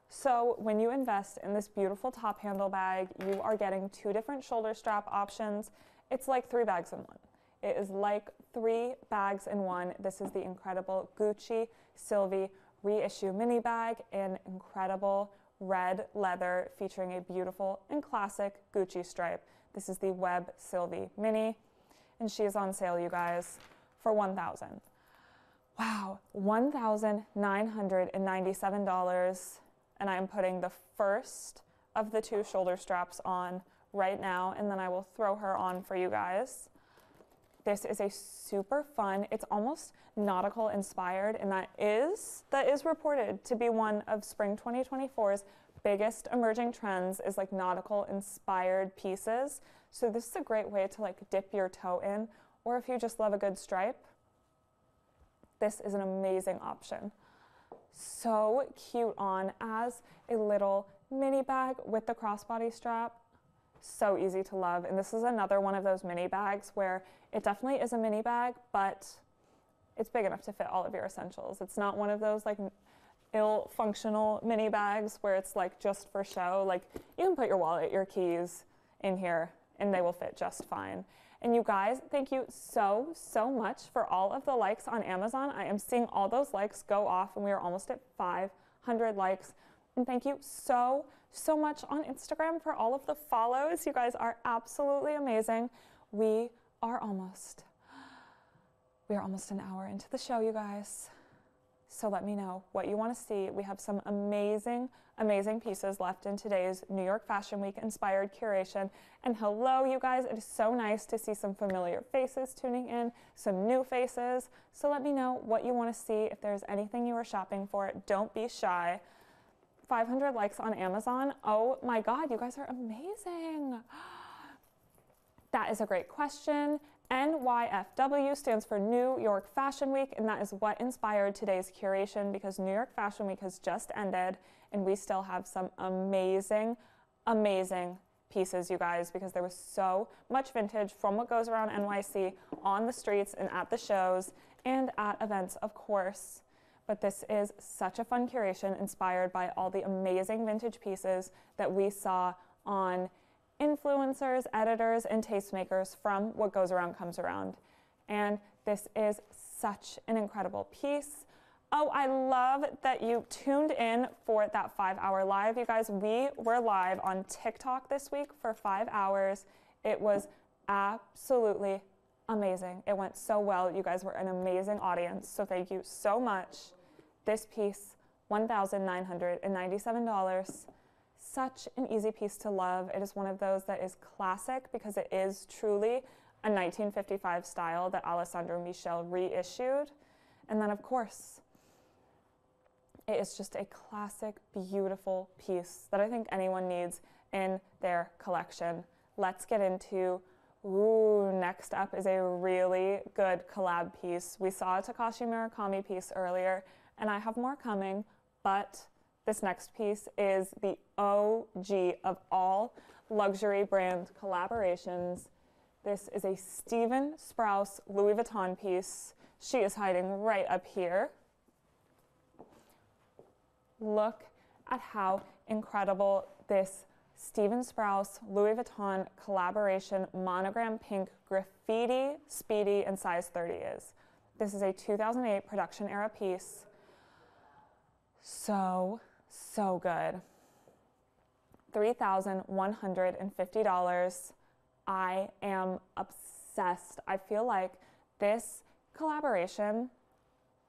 So when you invest in this beautiful top handle bag, you are getting two different shoulder strap options. It's like three bags in one. It is like three bags in one. This is the incredible Gucci Sylvie reissue mini bag in incredible red leather featuring a beautiful and classic Gucci stripe. This is the Web Sylvie mini, and she is on sale, you guys, for one thousand dollars. Wow, one thousand nine hundred ninety-seven dollars, and I'm putting the first of the two shoulder straps on right now, and then I will throw her on for you guys. This is a super fun, it's almost nautical inspired, and that is, that is reported to be one of spring twenty twenty-four's biggest emerging trends, is like nautical inspired pieces. So this is a great way to like dip your toe in, or if you just love a good stripe, this is an amazing option. So cute on as a little mini bag with the crossbody strap. So easy to love. And this is another one of those mini bags where it definitely is a mini bag, but it's big enough to fit all of your essentials. It's not one of those like ill functional mini bags where it's like just for show. Like you can put your wallet, your keys in here and they will fit just fine. And you guys, thank you so, so much for all of the likes on Amazon. I am seeing all those likes go off and we are almost at five hundred likes. And thank you so, so much on Instagram for all of the follows. You guys are absolutely amazing. We are almost, we are almost an hour into the show, you guys. So let me know what you want to see. We have some amazing, amazing pieces left in today's New York Fashion Week inspired curation. And hello, you guys, it is so nice to see some familiar faces tuning in, some new faces. So let me know what you want to see. If there's anything you are shopping for, don't be shy. five hundred likes on Amazon. Oh my God, you guys are amazing. That is a great question. N Y F W stands for New York Fashion Week, and that is what inspired today's curation because New York Fashion Week has just ended, and we still have some amazing, amazing pieces, you guys, because there was so much vintage from What Goes Around N Y C on the streets and at the shows and at events, of course. But this is such a fun curation inspired by all the amazing vintage pieces that we saw on influencers, editors, and tastemakers from What Goes Around Comes Around. And this is such an incredible piece. Oh, I love that you tuned in for that five-hour live. You guys, we were live on TikTok this week for five hours. It was absolutely amazing. It went so well. You guys were an amazing audience, so thank you so much. This piece, one thousand nine hundred ninety-seven dollars. Such an easy piece to love. It is one of those that is classic because it is truly a nineteen fifty-five style that Alessandro Michele reissued. And then, of course, it is just a classic, beautiful piece that I think anyone needs in their collection. Let's get into, ooh, next up is a really good collab piece. We saw a Takashi Murakami piece earlier, and I have more coming, but this next piece is the O G of all luxury brand collaborations. This is a Stephen Sprouse Louis Vuitton piece. She is hiding right up here. Look at how incredible this Stephen Sprouse Louis Vuitton collaboration Monogram Pink Graffiti Speedy in size thirty is. This is a two thousand eight production era piece. So, so good. three thousand one hundred fifty dollars. I am obsessed. I feel like this collaboration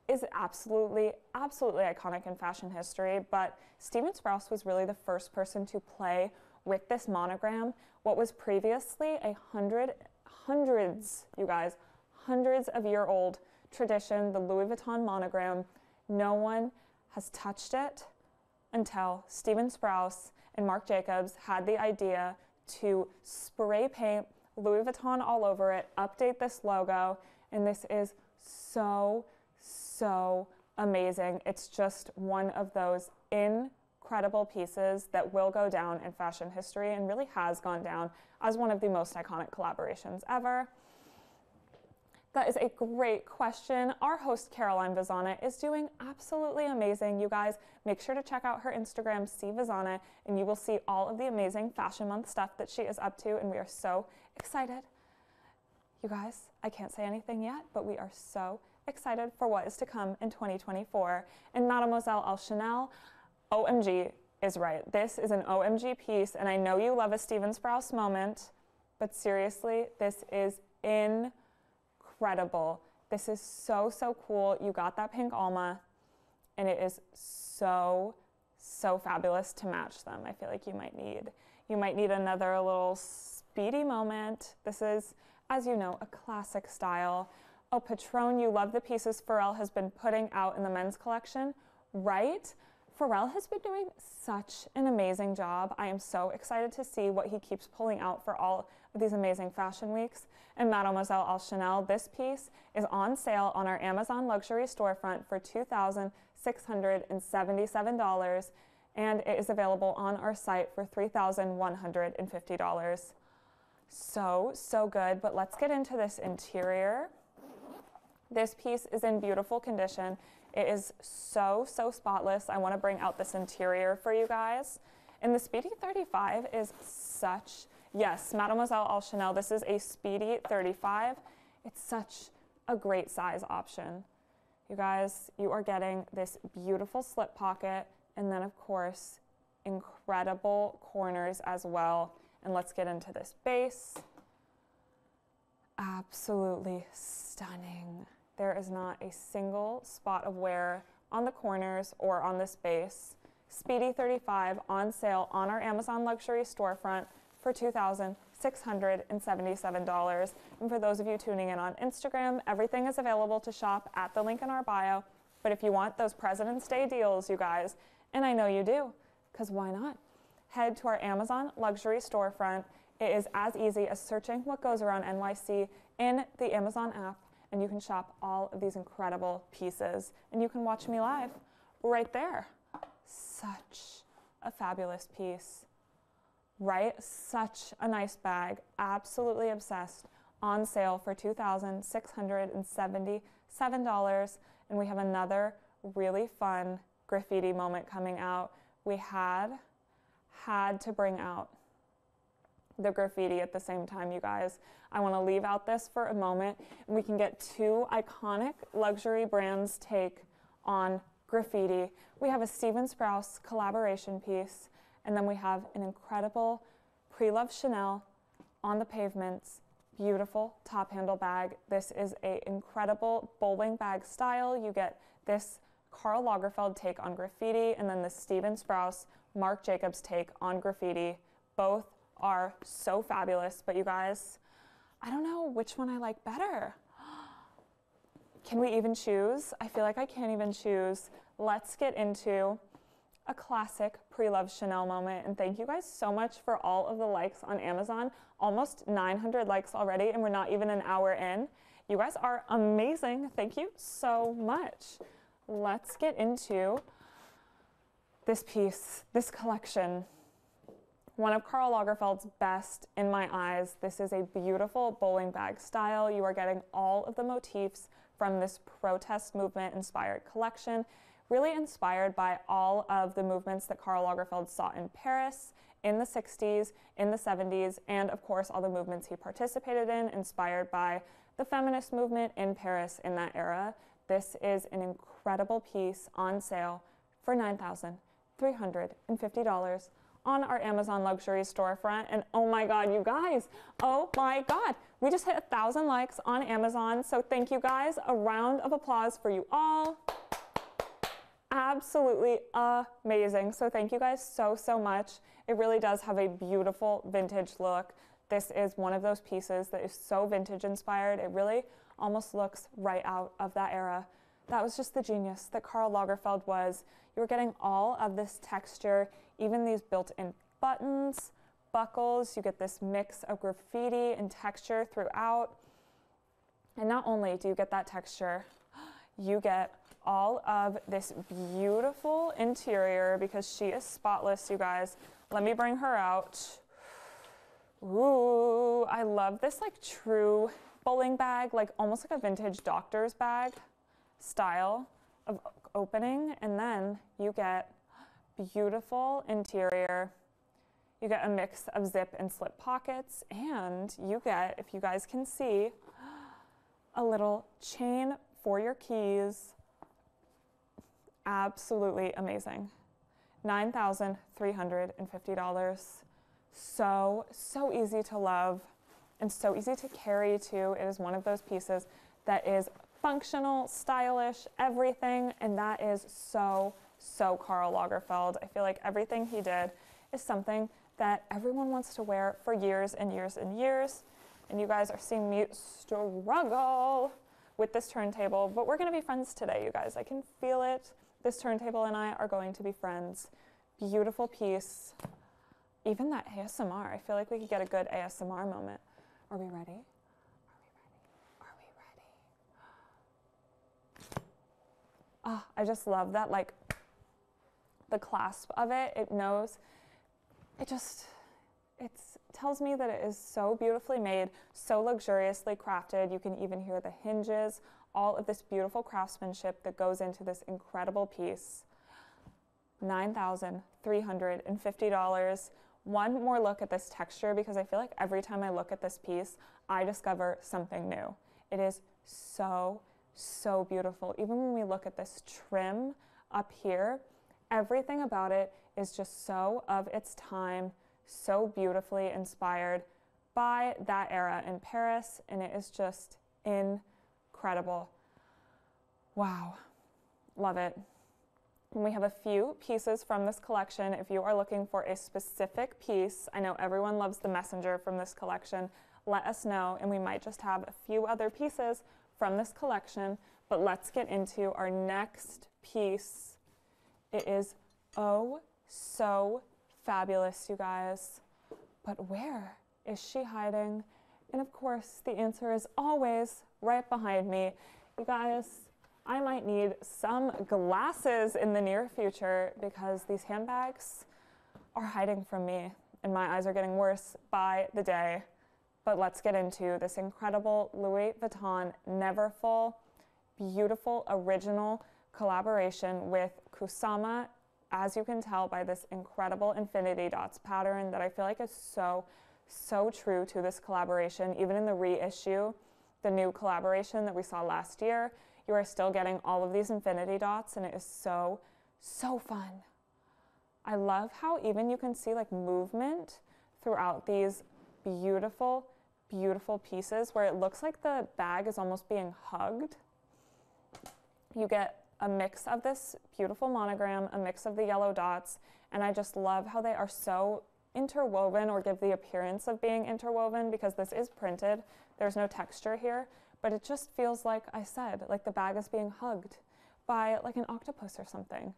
is absolutely, absolutely iconic in fashion history, but Stephen Sprouse was really the first person to play with this monogram. What was previously a hundred, hundreds, you guys, hundreds of year old tradition, the Louis Vuitton monogram, no one has touched it until Stephen Sprouse and Marc Jacobs had the idea to spray paint Louis Vuitton all over it, update this logo, and this is so, so amazing. It's just one of those incredible pieces that will go down in fashion history and really has gone down as one of the most iconic collaborations ever. That is a great question. Our host, Caroline Vazana, is doing absolutely amazing. You guys, make sure to check out her Instagram, C Vazana, and you will see all of the amazing Fashion Month stuff that she is up to, and we are so excited. You guys, I can't say anything yet, but we are so excited for what is to come in twenty twenty-four. And Mademoiselle El Chanel, O M G is right. This is an O M G piece, and I know you love a Stephen Sprouse moment, but seriously, this is in. Incredible. This is so, so cool. You got that pink Alma, and it is so, so fabulous to match them. I feel like you might need, you might need another little speedy moment. This is, as you know, a classic style. Oh, Patron, you love the pieces Pharrell has been putting out in the men's collection, right? Pharrell has been doing such an amazing job. I am so excited to see what he keeps pulling out for all of these amazing fashion weeks. And Mademoiselle El Chanel, this piece is on sale on our Amazon luxury storefront for two thousand six hundred seventy-seven dollars, and it is available on our site for three thousand one hundred fifty dollars. So, so good, but let's get into this interior. This piece is in beautiful condition. It is so, so spotless. I want to bring out this interior for you guys. And the Speedy thirty-five is such, yes, Mademoiselle El Chanel, this is a Speedy thirty-five. It's such a great size option. You guys, you are getting this beautiful slip pocket and then of course, incredible corners as well. And let's get into this base. Absolutely stunning. There is not a single spot of wear on the corners or on this base. Speedy thirty-five on sale on our Amazon luxury storefront for two thousand six hundred seventy-seven dollars. And for those of you tuning in on Instagram, everything is available to shop at the link in our bio. But if you want those President's Day deals, you guys, and I know you do, because why not? Head to our Amazon luxury storefront. It is as easy as searching What Goes Around N Y C in the Amazon app, and you can shop all of these incredible pieces. And you can watch me live right there. Such a fabulous piece, right? Such a nice bag, absolutely obsessed, on sale for two thousand six hundred seventy-seven dollars. And we have another really fun graffiti moment coming out. We had, had to bring out the graffiti at the same time, you guys. I want to leave out this for a moment, and we can get two iconic luxury brands' take on graffiti. We have a Stephen Sprouse collaboration piece, and then we have an incredible pre-loved Chanel on the pavements, beautiful top handle bag. This is an incredible bowling bag style. You get this Karl Lagerfeld take on graffiti, and then the Stephen Sprouse, Marc Jacobs take on graffiti. Both are so fabulous, but you guys, I don't know which one I like better. Can we even choose? I feel like I can't even choose. Let's get into a classic pre-loved Chanel moment. And thank you guys so much for all of the likes on Amazon. Almost nine hundred likes already, and we're not even an hour in. You guys are amazing. Thank you so much. Let's get into this piece, this collection. One of Karl Lagerfeld's best in my eyes. This is a beautiful bowling bag style. You are getting all of the motifs from this protest movement inspired collection, really inspired by all of the movements that Karl Lagerfeld saw in Paris in the sixties, in the seventies, and of course all the movements he participated in, inspired by the feminist movement in Paris in that era. This is an incredible piece on sale for nine thousand three hundred fifty dollars on our Amazon luxury storefront. And oh my God, you guys, oh my God, we just hit a thousand likes on Amazon. So thank you guys, a round of applause for you all. Absolutely amazing. So thank you guys so, so much. It really does have a beautiful vintage look. This is one of those pieces that is so vintage inspired. It really almost looks right out of that era. That was just the genius that Karl Lagerfeld was. You were getting all of this texture, even these built-in buttons, buckles. You get this mix of graffiti and texture throughout. And not only do you get that texture, you get all of this beautiful interior because she is spotless, you guys. Let me bring her out. Ooh, I love this like true bowling bag, like almost like a vintage doctor's bag style of opening. And then you get beautiful interior. You get a mix of zip and slip pockets, and you get, if you guys can see, a little chain for your keys. Absolutely amazing. nine thousand three hundred fifty dollars. So, so easy to love and so easy to carry too. It is one of those pieces that is functional, stylish, everything, and that is so, so Karl Lagerfeld. I feel like everything he did is something that everyone wants to wear for years and years and years, and you guys are seeing me struggle with this turntable, but we're gonna be friends today, you guys. I can feel it. This turntable and I are going to be friends. Beautiful piece. Even that A S M R, I feel like we could get a good A S M R moment. Are we ready? Are we ready? Are we ready? Ah, oh, I just love that, like, the clasp of it. It knows, it just, it tells me that it is so beautifully made, so luxuriously crafted. You can even hear the hinges, all of this beautiful craftsmanship that goes into this incredible piece. nine thousand three hundred fifty dollars. One more look at this texture because I feel like every time I look at this piece, I discover something new. It is so, so beautiful. Even when we look at this trim up here, everything about it is just so of its time, so beautifully inspired by that era in Paris, and it is just incredible. Wow, love it. And we have a few pieces from this collection. If you are looking for a specific piece, I know everyone loves the messenger from this collection, let us know, and we might just have a few other pieces from this collection, but let's get into our next piece. It is oh so fabulous, you guys, but where is she hiding? And of course, the answer is always right behind me. You guys, I might need some glasses in the near future because these handbags are hiding from me and my eyes are getting worse by the day. But let's get into this incredible Louis Vuitton Neverfull, beautiful original collaboration with Kusama, as you can tell by this incredible infinity dots pattern that I feel like is so, so true to this collaboration. Even in the reissue, the new collaboration that we saw last year, you are still getting all of these infinity dots, and it is so, so fun. I love how even you can see like movement throughout these beautiful, beautiful pieces where it looks like the bag is almost being hugged. You get a mix of this beautiful monogram, a mix of the yellow dots, and I just love how they are so interwoven or give the appearance of being interwoven because this is printed. There's no texture here, but it just feels like I said, like the bag is being hugged by like an octopus or something.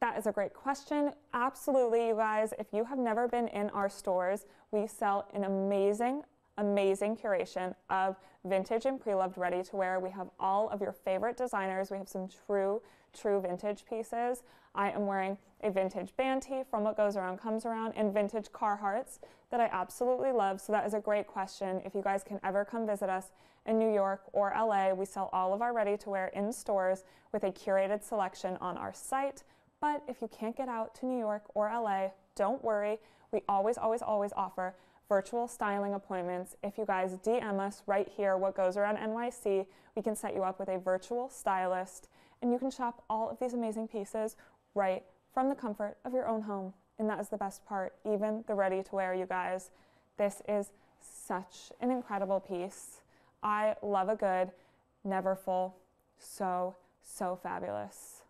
That is a great question. Absolutely, you guys. If you have never been in our stores, we sell an amazing, amazing curation of vintage and pre-loved ready-to-wear. We have all of your favorite designers. We have some true, true vintage pieces. I am wearing a vintage band tee from What Goes Around Comes Around and vintage Carhartts that I absolutely love. So that is a great question. If you guys can ever come visit us in New York or L A, we sell all of our ready-to-wear in stores with a curated selection on our site. But if you can't get out to New York or L A, don't worry. We always, always, always offer virtual styling appointments. If you guys D M us right here, What Goes Around N Y C, we can set you up with a virtual stylist, and you can shop all of these amazing pieces right from the comfort of your own home. And that is the best part, even the ready-to-wear, you guys. This is such an incredible piece. I love a good Neverfull. So, so fabulous.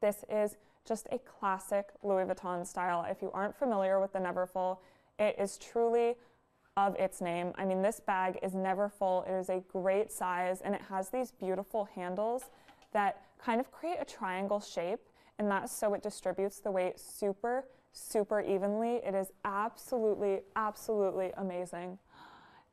This is just a classic Louis Vuitton style. If you aren't familiar with the Neverfull, it is truly of its name. I mean, this bag is never full. It is a great size, and it has these beautiful handles that kind of create a triangle shape, and that's so it distributes the weight super, super evenly. It is absolutely, absolutely amazing.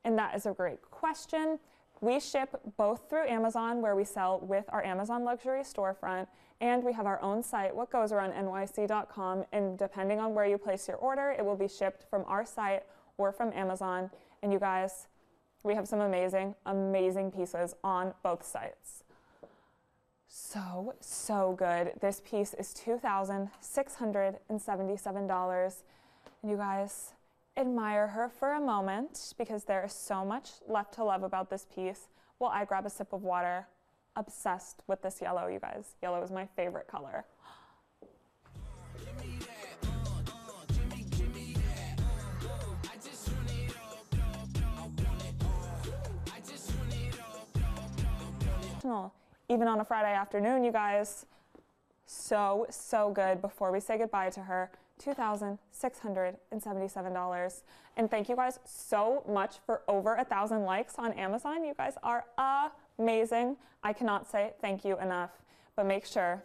And that is a great question. We ship both through Amazon, where we sell with our Amazon luxury storefront, and we have our own site, what goes around N Y C dot com, and depending on where you place your order, it will be shipped from our site or from Amazon. And you guys, we have some amazing, amazing pieces on both sites. So, so good. This piece is two thousand six hundred seventy-seven dollars. And you guys, admire her for a moment, because there is so much left to love about this piece. Well, I grab a sip of water. Obsessed with this yellow, you guys. Yellow is my favorite color. Even on a Friday afternoon, you guys. So, so good. Before we say goodbye to her, two thousand six hundred seventy-seven dollars. And thank you guys so much for over a thousand likes on Amazon. You guys are amazing. I cannot say thank you enough, but make sure,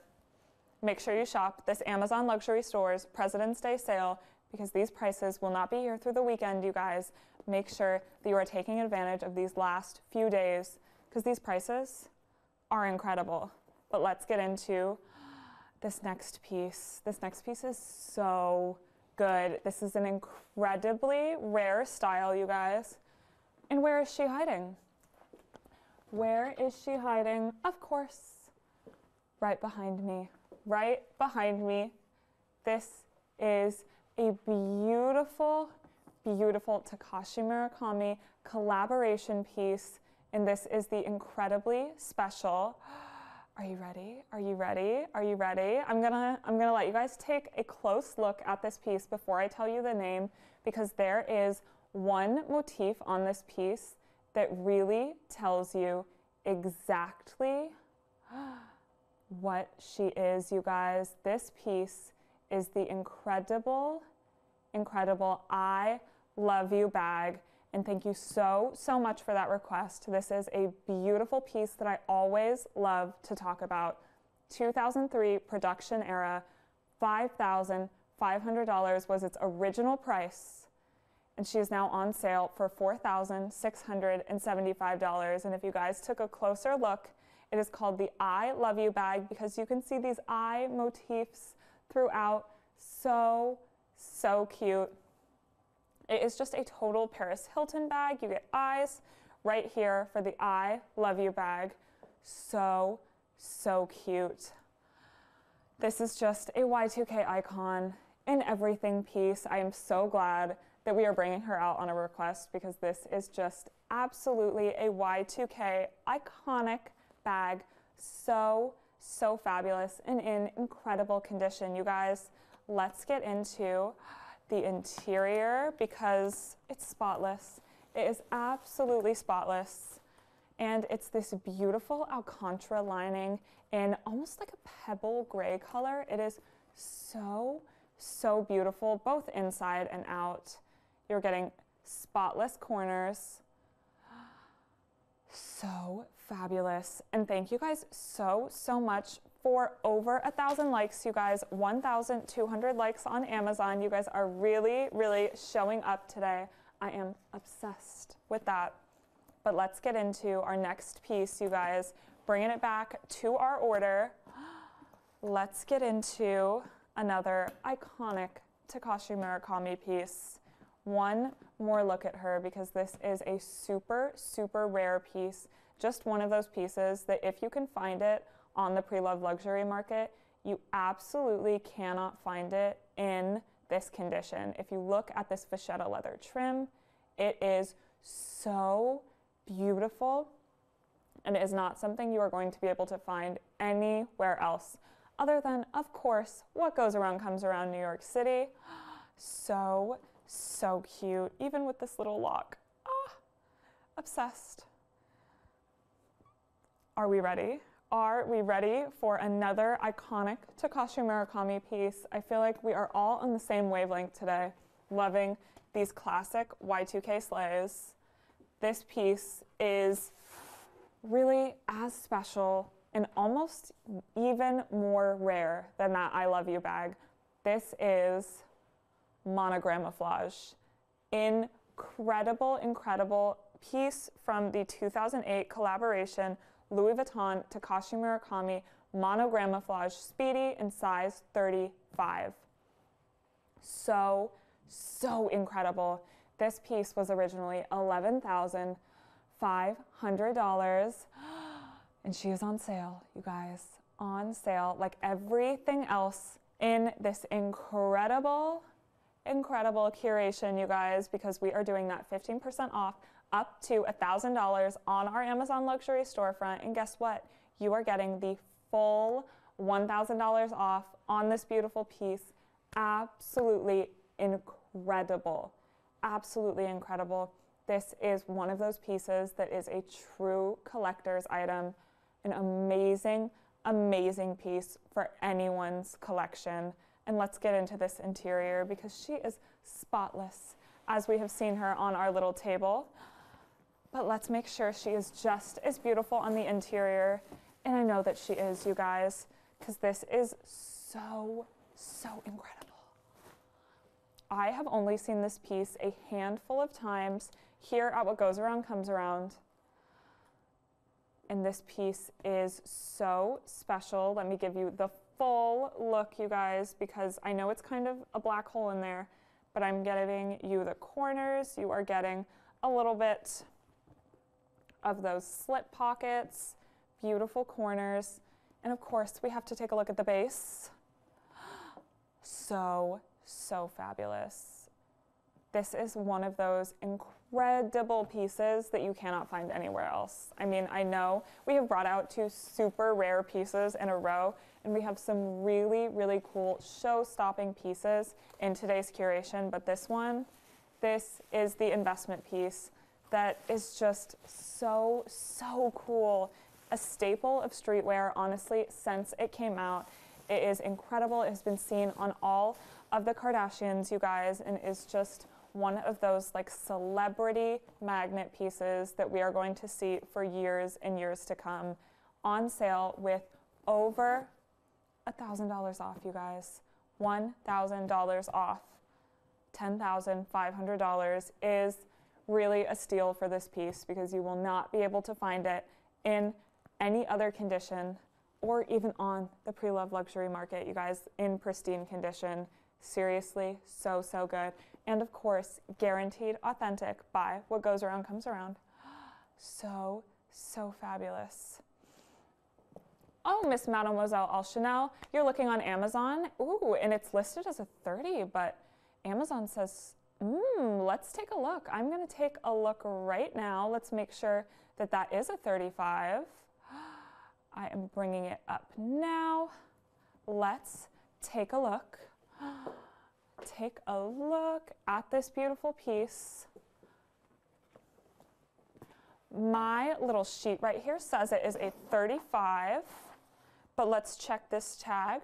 make sure you shop this Amazon Luxury Stores President's Day sale, because these prices will not be here through the weekend, you guys. Make sure that you are taking advantage of these last few days, because these prices are incredible. But let's get into this next piece. This next piece is so good. This is an incredibly rare style, you guys. And where is she hiding? Where is she hiding? Of course, right behind me. Right behind me. This is a beautiful, beautiful Takashi Murakami collaboration piece. And this is the incredibly special. Are you ready? Are you ready? Are you ready? I'm gonna, I'm gonna let you guys take a close look at this piece before I tell you the name, because there is one motif on this piece that really tells you exactly what she is, you guys. This piece is the incredible, incredible I Love You bag. And thank you so, so much for that request. This is a beautiful piece that I always love to talk about. two thousand three production era, five thousand five hundred dollars was its original price. And she is now on sale for four thousand six hundred seventy-five dollars. And if you guys took a closer look, it is called the I Love You bag, because you can see these I motifs throughout. So, so cute. It is just a total Paris Hilton bag. You get eyes right here for the I Love You bag. So, so cute. This is just a Y two K icon in everything piece. I am so glad that we are bringing her out on a request, because this is just absolutely a Y two K iconic bag. So, so fabulous and in incredible condition, you guys. Let's get into the interior, because it's spotless. It is absolutely spotless. And it's this beautiful Alcantara lining in almost like a pebble gray color. It is so, so beautiful, both inside and out. You're getting spotless corners. So fabulous. And thank you guys so, so much for over a thousand likes, you guys. one thousand two hundred likes on Amazon. You guys are really, really showing up today. I am obsessed with that. But let's get into our next piece, you guys. Bringing it back to our order. Let's get into another iconic Takashi Murakami piece. One more look at her, because this is a super, super rare piece. Just one of those pieces that if you can find it on the pre-loved luxury market, you absolutely cannot find it in this condition. If you look at this vachetta leather trim, it is so beautiful, and it is not something you are going to be able to find anywhere else other than, of course, What Goes Around Comes Around New York City. So, so cute, even with this little lock. Ah, obsessed. Are we ready? Are we ready for another iconic Takashi Murakami piece? I feel like we are all on the same wavelength today, loving these classic Y two K slays. This piece is really as special and almost even more rare than that I Love You bag. This is Monogramouflage. Incredible, incredible piece from the two thousand eight collaboration, Louis Vuitton, Takashi Murakami, Monogramouflage Speedy in size thirty-five. So, so incredible. This piece was originally eleven thousand five hundred dollars. And she is on sale, you guys. On sale, like everything else in this incredible, incredible curation, you guys, because we are doing that fifteen percent off up to one thousand dollars on our Amazon luxury storefront. And guess what? You are getting the full one thousand dollars off on this beautiful piece. Absolutely incredible. Absolutely incredible. This is one of those pieces that is a true collector's item. An amazing, amazing piece for anyone's collection. And let's get into this interior, because she is spotless, as we have seen her on our little table. But let's make sure she is just as beautiful on the interior. And I know that she is, you guys, because this is so, so incredible. I have only seen this piece a handful of times here at What Goes Around Comes Around. And this piece is so special. Let me give you the full look, you guys, because I know it's kind of a black hole in there, but I'm giving you the corners. You are getting a little bit of those slip pockets, beautiful corners. And of course, we have to take a look at the base. So, so fabulous. This is one of those incredible pieces that you cannot find anywhere else. I mean, I know we have brought out two super rare pieces in a row, and we have some really, really cool show-stopping pieces in today's curation, but this one, this is the investment piece that is just so, so cool. A staple of streetwear, honestly, since it came out. It is incredible. It has been seen on all of the Kardashians, you guys, and is just one of those like celebrity magnet pieces that we are going to see for years and years to come. On sale with over one thousand dollars off, you guys. one thousand dollars off. ten thousand five hundred dollars is really a steal for this piece, because you will not be able to find it in any other condition, or even on the pre-loved luxury market, you guys, in pristine condition. Seriously, so, so good. And of course, guaranteed authentic by What Goes Around Comes Around. So, so fabulous. Oh, Miss Mademoiselle All Chanel, you're looking on Amazon. Ooh, and it's listed as a thirty, but Amazon says, mmm, let's take a look. I'm gonna take a look right now. Let's make sure that that is a thirty-five. I am bringing it up now. Let's take a look. Take a look at this beautiful piece. My little sheet right here says it is a thirty-five, but let's check this tag.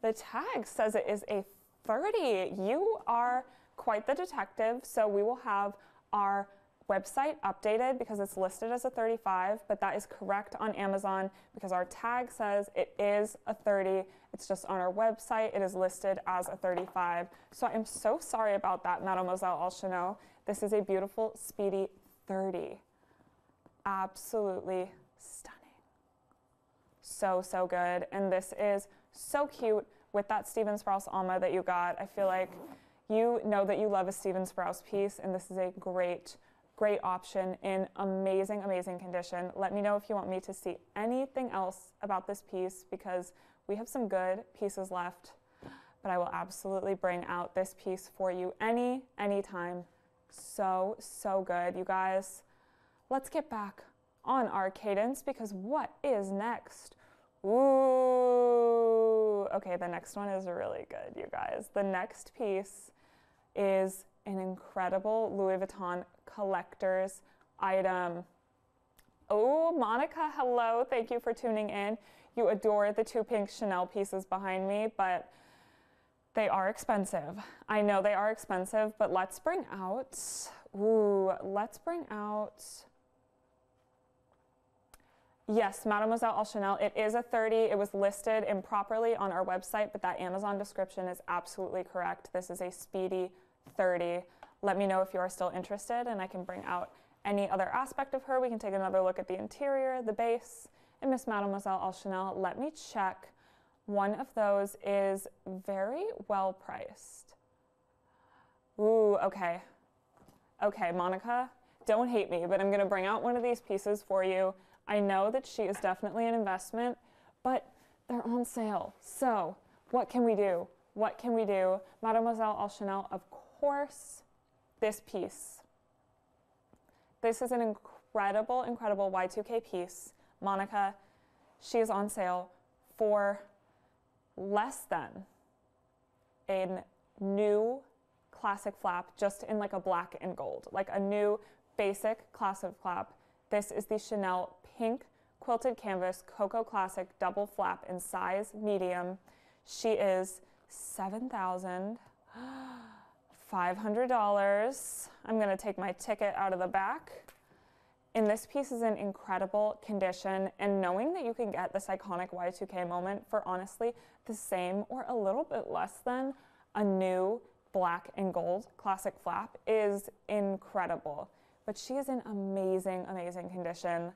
The tag says it is a thirty. You are quite the detective, so we will have our website updated because it's listed as a thirty-five, but that is correct on Amazon because our tag says it is a thirty. It's just on our website, it is listed as a thirty-five. So I'm so sorry about that, Mademoiselle Alchino. This is a beautiful Speedy thirty. Absolutely stunning. So, so good. And this is so cute with that Stephen Sprouse Alma that you got. I feel like you know that you love a Stephen Sprouse piece, and this is a great, great option in amazing, amazing condition. Let me know if you want me to see anything else about this piece because we have some good pieces left, but I will absolutely bring out this piece for you any, any time. So, so good. You guys, let's get back on our cadence because what is next? Ooh, okay, the next one is really good, you guys. The next piece is an incredible Louis Vuitton collector's item. Oh, Monica, hello. Thank you for tuning in. You adore the two pink Chanel pieces behind me, but they are expensive. I know they are expensive, but let's bring out, ooh, let's bring out, yes, Mademoiselle Alchanel, it is a thirty. It was listed improperly on our website, but that Amazon description is absolutely correct. This is a Speedy thirty. Let me know if you are still interested and I can bring out any other aspect of her. We can take another look at the interior, the base, and Miss Mademoiselle Alchanel. Let me check. One of those is very well priced. Ooh, okay. Okay, Monica, don't hate me, but I'm gonna bring out one of these pieces for you. I know that she is definitely an investment, but they're on sale. So what can we do? What can we do? Mademoiselle Alchanel, of course, this piece. This is an incredible, incredible Y two K piece. Monica, she is on sale for less than a new classic flap, just in like a black and gold, like a new basic classic flap. This is the Chanel Pink Quilted Canvas Cocoa Classic Double Flap in size medium. She is seven thousand five hundred dollars. I'm gonna take my ticket out of the back. And this piece is in incredible condition, and knowing that you can get this iconic Y two K moment for honestly the same or a little bit less than a new black and gold classic flap is incredible. But she is in amazing, amazing condition.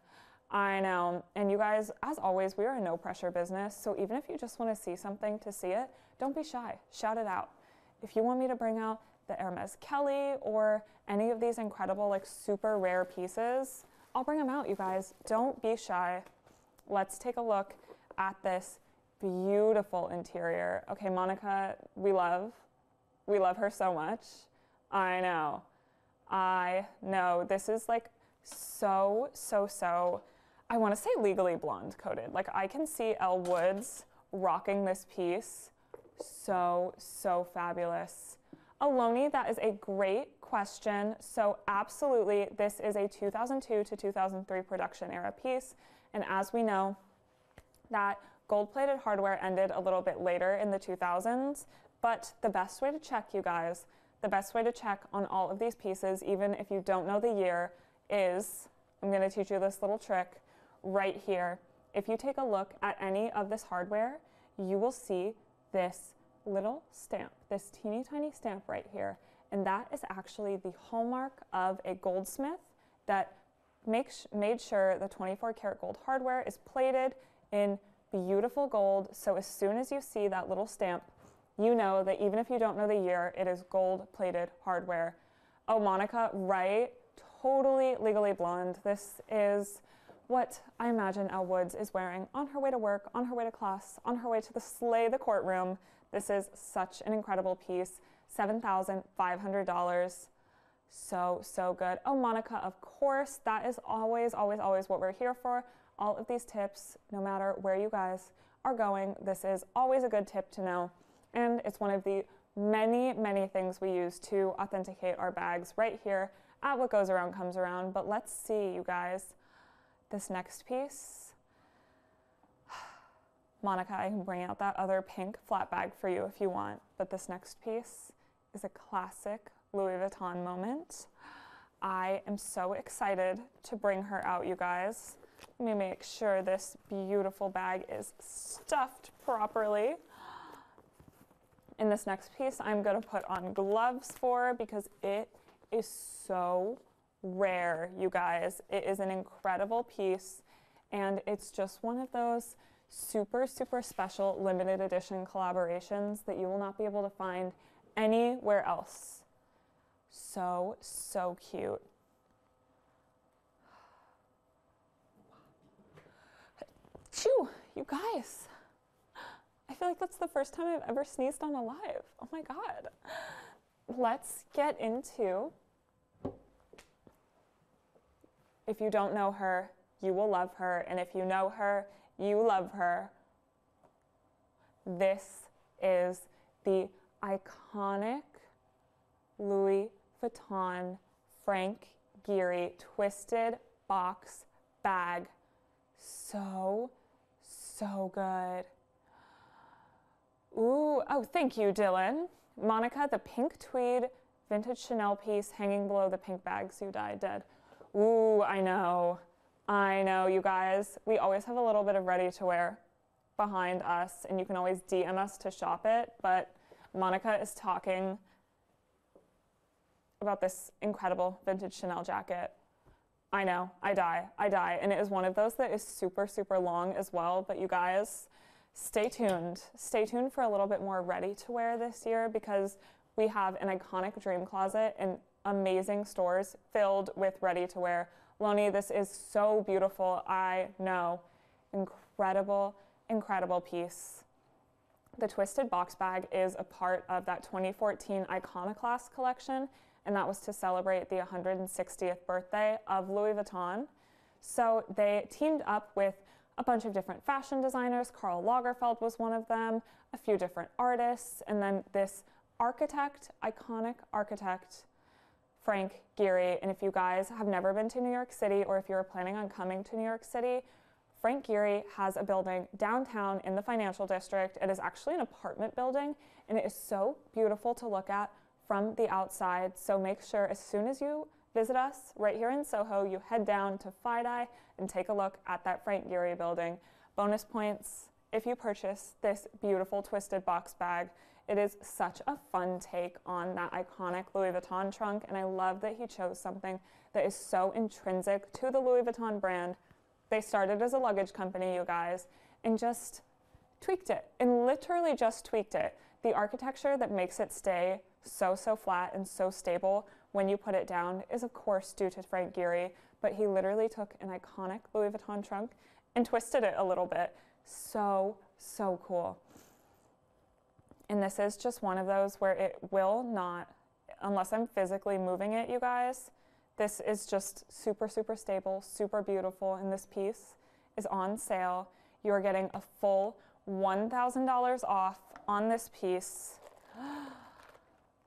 I know, and you guys, as always, we are a no pressure business, so even if you just wanna see something to see it, don't be shy, shout it out. If you want me to bring out the Hermes Kelly or any of these incredible, like super rare pieces, I'll bring them out, you guys, don't be shy. Let's take a look at this beautiful interior. Okay, Monica, we love, we love her so much, I know. I know, this is like so, so, so, I wanna say legally blonde coated. Like I can see Elle Woods rocking this piece. So, so fabulous. Aloni, that is a great question. So absolutely, this is a two thousand two to two thousand three production era piece. And as we know, that gold-plated hardware ended a little bit later in the two thousands, but the best way to check, you guys, the best way to check on all of these pieces, even if you don't know the year, is, I'm gonna teach you this little trick right here. If you take a look at any of this hardware, you will see this little stamp, this teeny tiny stamp right here. And that is actually the hallmark of a goldsmith that makes, made sure the twenty-four karat gold hardware is plated in beautiful gold. So as soon as you see that little stamp, you know that even if you don't know the year, it is gold-plated hardware. Oh, Monica, right? Totally legally blonde. This is what I imagine Elle Woods is wearing on her way to work, on her way to class, on her way to the slay the courtroom. This is such an incredible piece. seven thousand five hundred dollars. So, so good. Oh, Monica, of course, that is always, always, always what we're here for. All of these tips, no matter where you guys are going, this is always a good tip to know. And it's one of the many, many things we use to authenticate our bags right here at What Goes Around Comes Around. But let's see, you guys, this next piece. Monica, I can bring out that other pink flat bag for you if you want, but this next piece is a classic Louis Vuitton moment. I am so excited to bring her out, you guys. Let me make sure this beautiful bag is stuffed properly. In this next piece, I'm gonna put on gloves for her because it is so rare, you guys. It is an incredible piece, and it's just one of those super, super special limited edition collaborations that you will not be able to find anywhere else. So, so cute. Achoo, you guys. I feel like that's the first time I've ever sneezed on a live. Oh my God. Let's get into, if you don't know her, you will love her. And if you know her, you love her. This is the iconic Louis Vuitton Frank Gehry twisted box bag. So, so good. Ooh, oh, thank you, Dylan. Monica, the pink tweed vintage Chanel piece hanging below the pink bags, you died dead. Ooh, I know. I know, you guys. We always have a little bit of ready to wear behind us, and you can always D M us to shop it, but Monica is talking about this incredible vintage Chanel jacket. I know, I die, I die. And it is one of those that is super, super long as well, but you guys, stay tuned. Stay tuned for a little bit more ready to wear this year because we have an iconic dream closet and amazing stores filled with ready to wear. Loni, this is so beautiful. I know. Incredible, incredible piece. The twisted box bag is a part of that twenty fourteen Iconoclast collection, and that was to celebrate the one hundred sixtieth birthday of Louis Vuitton. So they teamed up with a bunch of different fashion designers. Karl Lagerfeld was one of them, a few different artists, and then this architect, iconic architect, Frank Gehry. And if you guys have never been to New York City, or if you're planning on coming to New York City, Frank Gehry has a building downtown in the financial district. It is actually an apartment building, and it is so beautiful to look at from the outside. So make sure as soon as you visit us right here in Soho, you head down to FIDI and take a look at that Frank Gehry building. Bonus points if you purchase this beautiful twisted box bag. It is such a fun take on that iconic Louis Vuitton trunk, and I love that he chose something that is so intrinsic to the Louis Vuitton brand. They started as a luggage company, you guys, and just tweaked it, and literally just tweaked it. The architecture that makes it stay so, so flat and so stable when you put it down is of course due to Frank Gehry, but he literally took an iconic Louis Vuitton trunk and twisted it a little bit. So, so cool. And this is just one of those where it will not, unless I'm physically moving it, you guys, this is just super, super stable, super beautiful, and this piece is on sale. You are getting a full one thousand dollars off on this piece.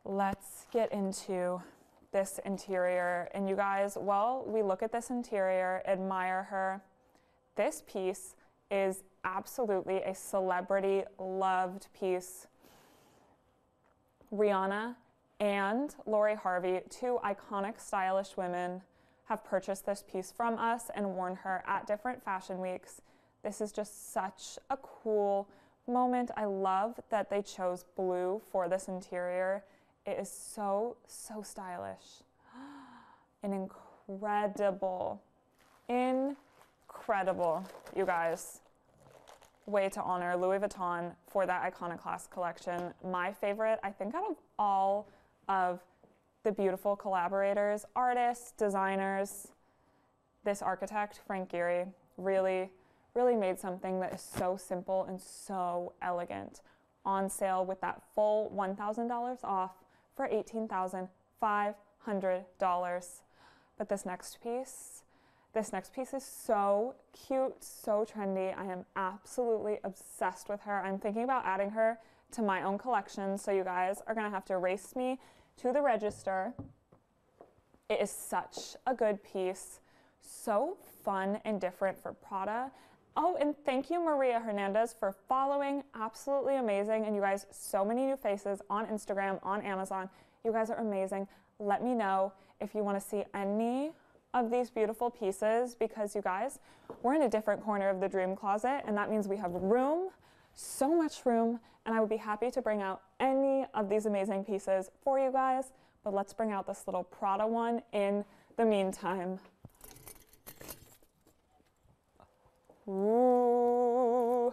Let's get into this interior. And you guys, while we look at this interior, admire her, this piece is absolutely a celebrity loved piece. Rihanna and Lori Harvey, two iconic stylish women, have purchased this piece from us and worn her at different fashion weeks. This is just such a cool moment. I love that they chose blue for this interior. It is so, so stylish. An incredible, incredible, you guys, way to honor Louis Vuitton for that Iconoclast collection. My favorite, I think out of all of the beautiful collaborators, artists, designers, this architect, Frank Gehry, really, really made something that is so simple and so elegant. On sale with that full one thousand dollars off for eighteen thousand five hundred dollars. But this next piece, this next piece is so cute, so trendy. I am absolutely obsessed with her. I'm thinking about adding her to my own collection, so you guys are gonna have to race me to the register. It is such a good piece, so fun and different for Prada, Oh, and thank you, Maria Hernandez, for following. Absolutely amazing. And you guys, so many new faces on Instagram, on Amazon. You guys are amazing. Let me know if you want to see any of these beautiful pieces, because you guys, we're in a different corner of the dream closet, and that means we have room, so much room, and I would be happy to bring out any of these amazing pieces for you guys, but let's bring out this little Prada one in the meantime. Ooh.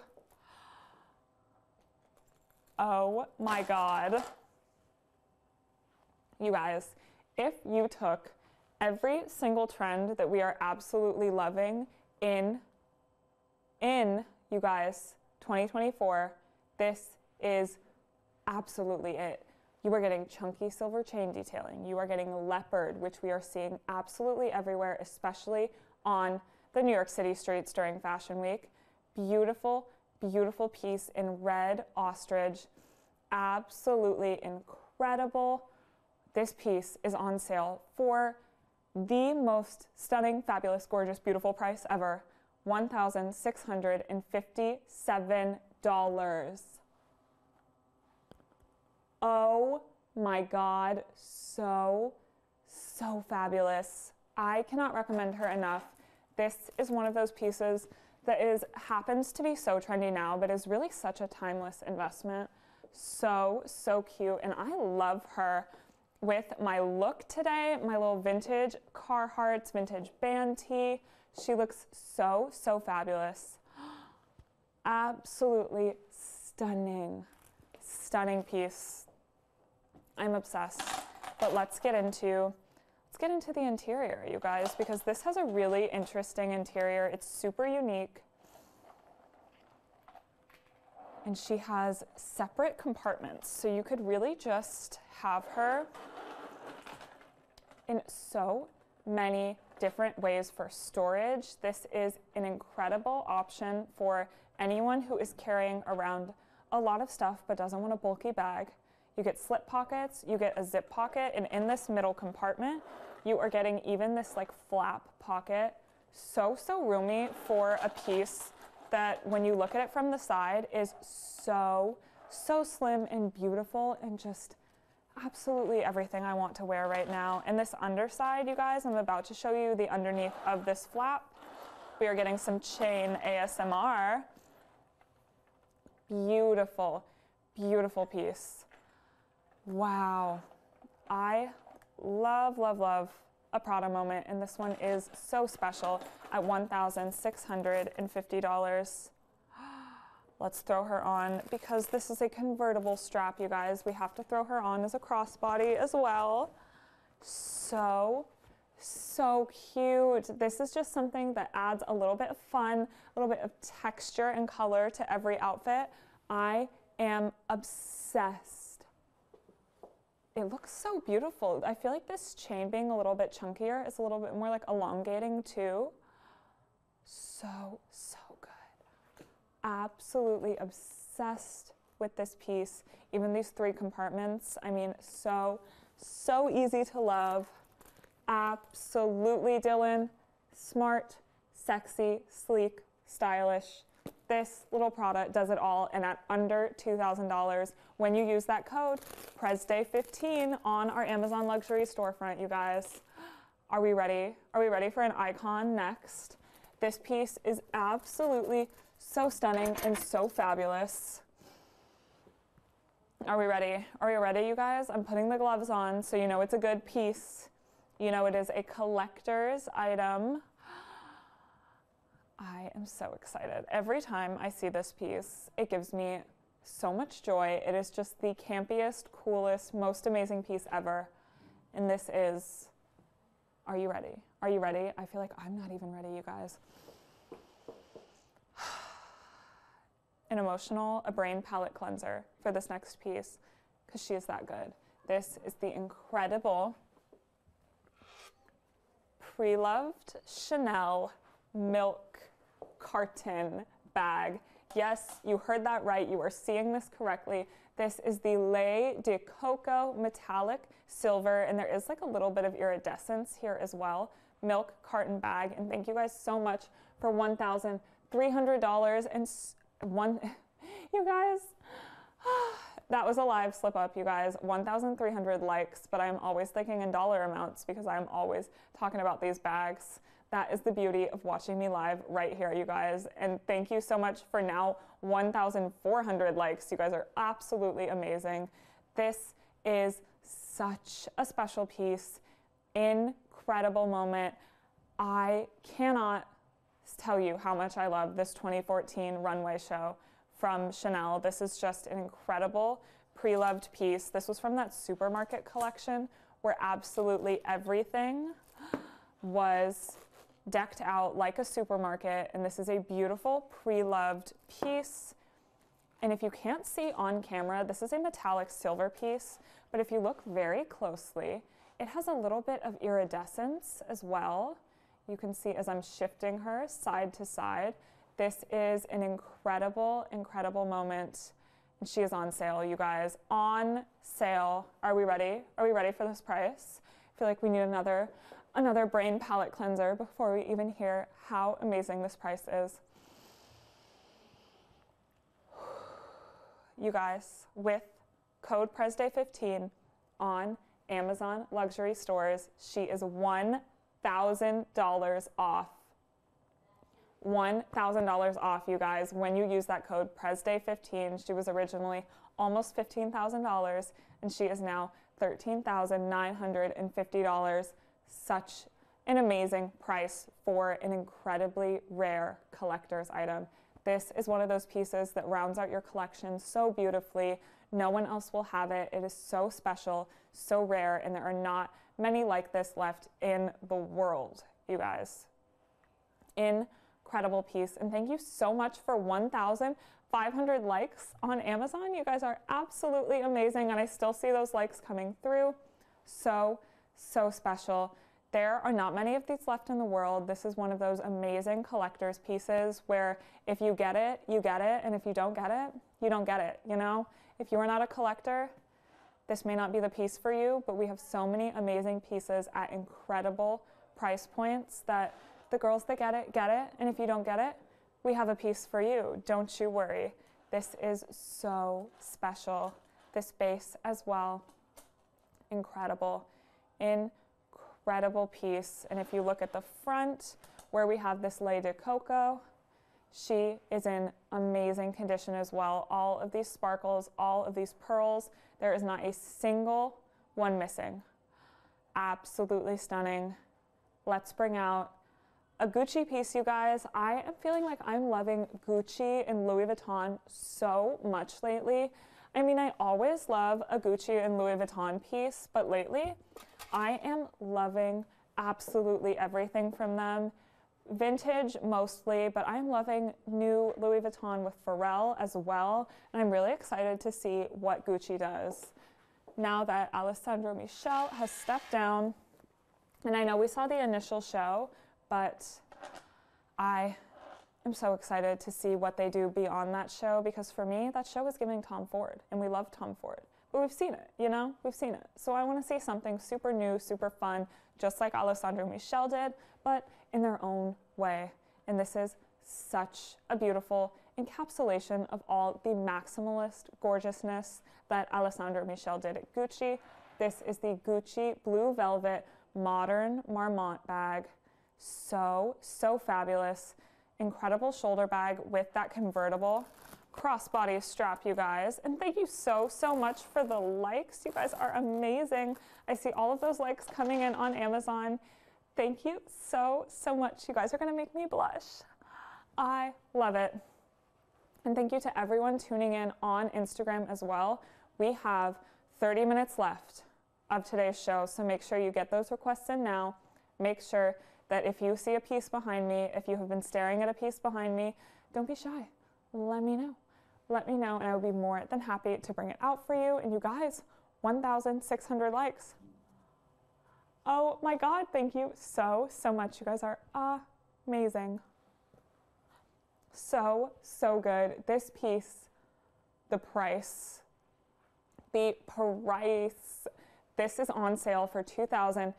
Oh my God. You guys, if you took every single trend that we are absolutely loving in, in, you guys, twenty twenty-four, this is absolutely it. You are getting chunky silver chain detailing. You are getting leopard, which we are seeing absolutely everywhere, especially on the New York City streets during Fashion Week. Beautiful, beautiful piece in red ostrich. Absolutely incredible. This piece is on sale for the most stunning, fabulous, gorgeous, beautiful price ever, one thousand six hundred fifty-seven dollars. Oh my God, so, so fabulous. I cannot recommend her enough. This is one of those pieces that is happens to be so trendy now, but is really such a timeless investment. So, so cute, and I love her. With my look today, my little vintage Carhartts, vintage band tee. She looks so, so fabulous. Absolutely stunning, stunning piece. I'm obsessed, but let's get into, let's get into the interior, you guys, because this has a really interesting interior. It's super unique. And she has separate compartments, so you could really just have her in so many different ways for storage. This is an incredible option for anyone who is carrying around a lot of stuff but doesn't want a bulky bag. You get slip pockets, you get a zip pocket, and in this middle compartment, you are getting even this like flap pocket. So, so roomy for a piece that when you look at it from the side is so, so slim and beautiful and just absolutely everything I want to wear right now. And this underside, you guys, I'm about to show you the underneath of this flap. We are getting some chain A S M R. Beautiful, beautiful piece. Wow. I love, love, love a Prada moment, and this one is so special at one thousand six hundred fifty dollars. Let's throw her on, because this is a convertible strap, you guys. We have to throw her on as a crossbody as well. So, so cute. This is just something that adds a little bit of fun, a little bit of texture and color to every outfit. I am obsessed. It looks so beautiful. I feel like this chain being a little bit chunkier is a little bit more like elongating too. So, so good. Absolutely obsessed with this piece. Even these three compartments, I mean, so, so easy to love. Absolutely, Dylan. Smart, sexy, sleek, stylish. This little product does it all, and at under two thousand dollars when you use that code Prez Day fifteen on our Amazon luxury storefront, you guys. Are we ready? Are we ready for an icon next? This piece is absolutely so stunning and so fabulous. Are we ready? Are we ready, you guys? I'm putting the gloves on so you know it's a good piece. You know it is a collector's item. I am so excited. Every time I see this piece, it gives me so much joy. It is just the campiest, coolest, most amazing piece ever. And this is, are you ready? Are you ready? I feel like I'm not even ready, you guys. An emotional, a brain palette cleanser for this next piece, because she is that good. This is the incredible pre-loved Chanel milk carton bag. Yes, you heard that right. You are seeing this correctly. This is the Lait de Coco metallic silver, and there is like a little bit of iridescence here as well. Milk carton bag, and thank you guys so much for one thousand three hundred dollars and one, you guys, that was a live slip up, you guys. one thousand three hundred likes, but I'm always thinking in dollar amounts because I'm always talking about these bags. That is the beauty of watching me live right here, you guys. And thank you so much for now one thousand four hundred likes. You guys are absolutely amazing. This is such a special piece, incredible moment. I cannot tell you how much I love this twenty fourteen runway show from Chanel. This is just an incredible pre-loved piece. This was from that supermarket collection where absolutely everything was decked out like a supermarket, and this is a beautiful pre-loved piece. And if you can't see on camera, this is a metallic silver piece, but if you look very closely, it has a little bit of iridescence as well. You can see as I'm shifting her side to side. This is an incredible, incredible moment. And she is on sale, you guys, on sale. Are we ready? Are we ready for this price? I feel like we need another another brain palette cleanser before we even hear how amazing this price is. You guys, with code PREZDAY fifteen on Amazon luxury stores, she is one thousand dollars off. one thousand dollars off, you guys, when you use that code PREZDAY fifteen. She was originally almost fifteen thousand dollars, and she is now thirteen thousand nine hundred fifty dollars. Such an amazing price for an incredibly rare collector's item. This is one of those pieces that rounds out your collection so beautifully. No one else will have it. It is so special, so rare, and there are not many like this left in the world, you guys. Incredible piece. And thank you so much for one thousand five hundred likes on Amazon. You guys are absolutely amazing, and I still see those likes coming through. So, so special. There are not many of these left in the world. This is one of those amazing collector's pieces where if you get it, you get it, and if you don't get it, you don't get it, you know? If you are not a collector, this may not be the piece for you, but we have so many amazing pieces at incredible price points that the girls that get it, get it, and if you don't get it, we have a piece for you, don't you worry. This is so special. This base as well, incredible. In Incredible piece. And if you look at the front where we have this Lait de Coco, she is in amazing condition as well. All of these sparkles, all of these pearls, there is not a single one missing. Absolutely stunning. Let's bring out a Gucci piece, you guys. I am feeling like I'm loving Gucci and Louis Vuitton so much lately. I mean, I always love a Gucci and Louis Vuitton piece, but lately I am loving absolutely everything from them. Vintage mostly, but I'm loving new Louis Vuitton with Pharrell as well. And I'm really excited to see what Gucci does now that Alessandro Michele has stepped down. And I know we saw the initial show, but I am so excited to see what they do beyond that show, because for me, that show is giving Tom Ford, and we love Tom Ford. But we've seen it, you know? We've seen it. So I want to see something super new, super fun, just like Alessandro Michele did, but in their own way. And this is such a beautiful encapsulation of all the maximalist gorgeousness that Alessandro Michele did at Gucci. This is the Gucci Blue Velvet Modern Marmont bag. So, so fabulous. Incredible shoulder bag with that convertible crossbody strap, you guys. And thank you so, so much for the likes. You guys are amazing. I see all of those likes coming in on Amazon. Thank you so, so much. You guys are gonna make me blush. I love it. And thank you to everyone tuning in on Instagram as well. We have thirty minutes left of today's show, so make sure you get those requests in now. Make sure that if you see a piece behind me, if you have been staring at a piece behind me, don't be shy. Let me know. Let me know, and I would be more than happy to bring it out for you. And you guys, one thousand six hundred likes. Oh my God, thank you so, so much. You guys are amazing. So, so good. This piece, the price, the price. This is on sale for two thousand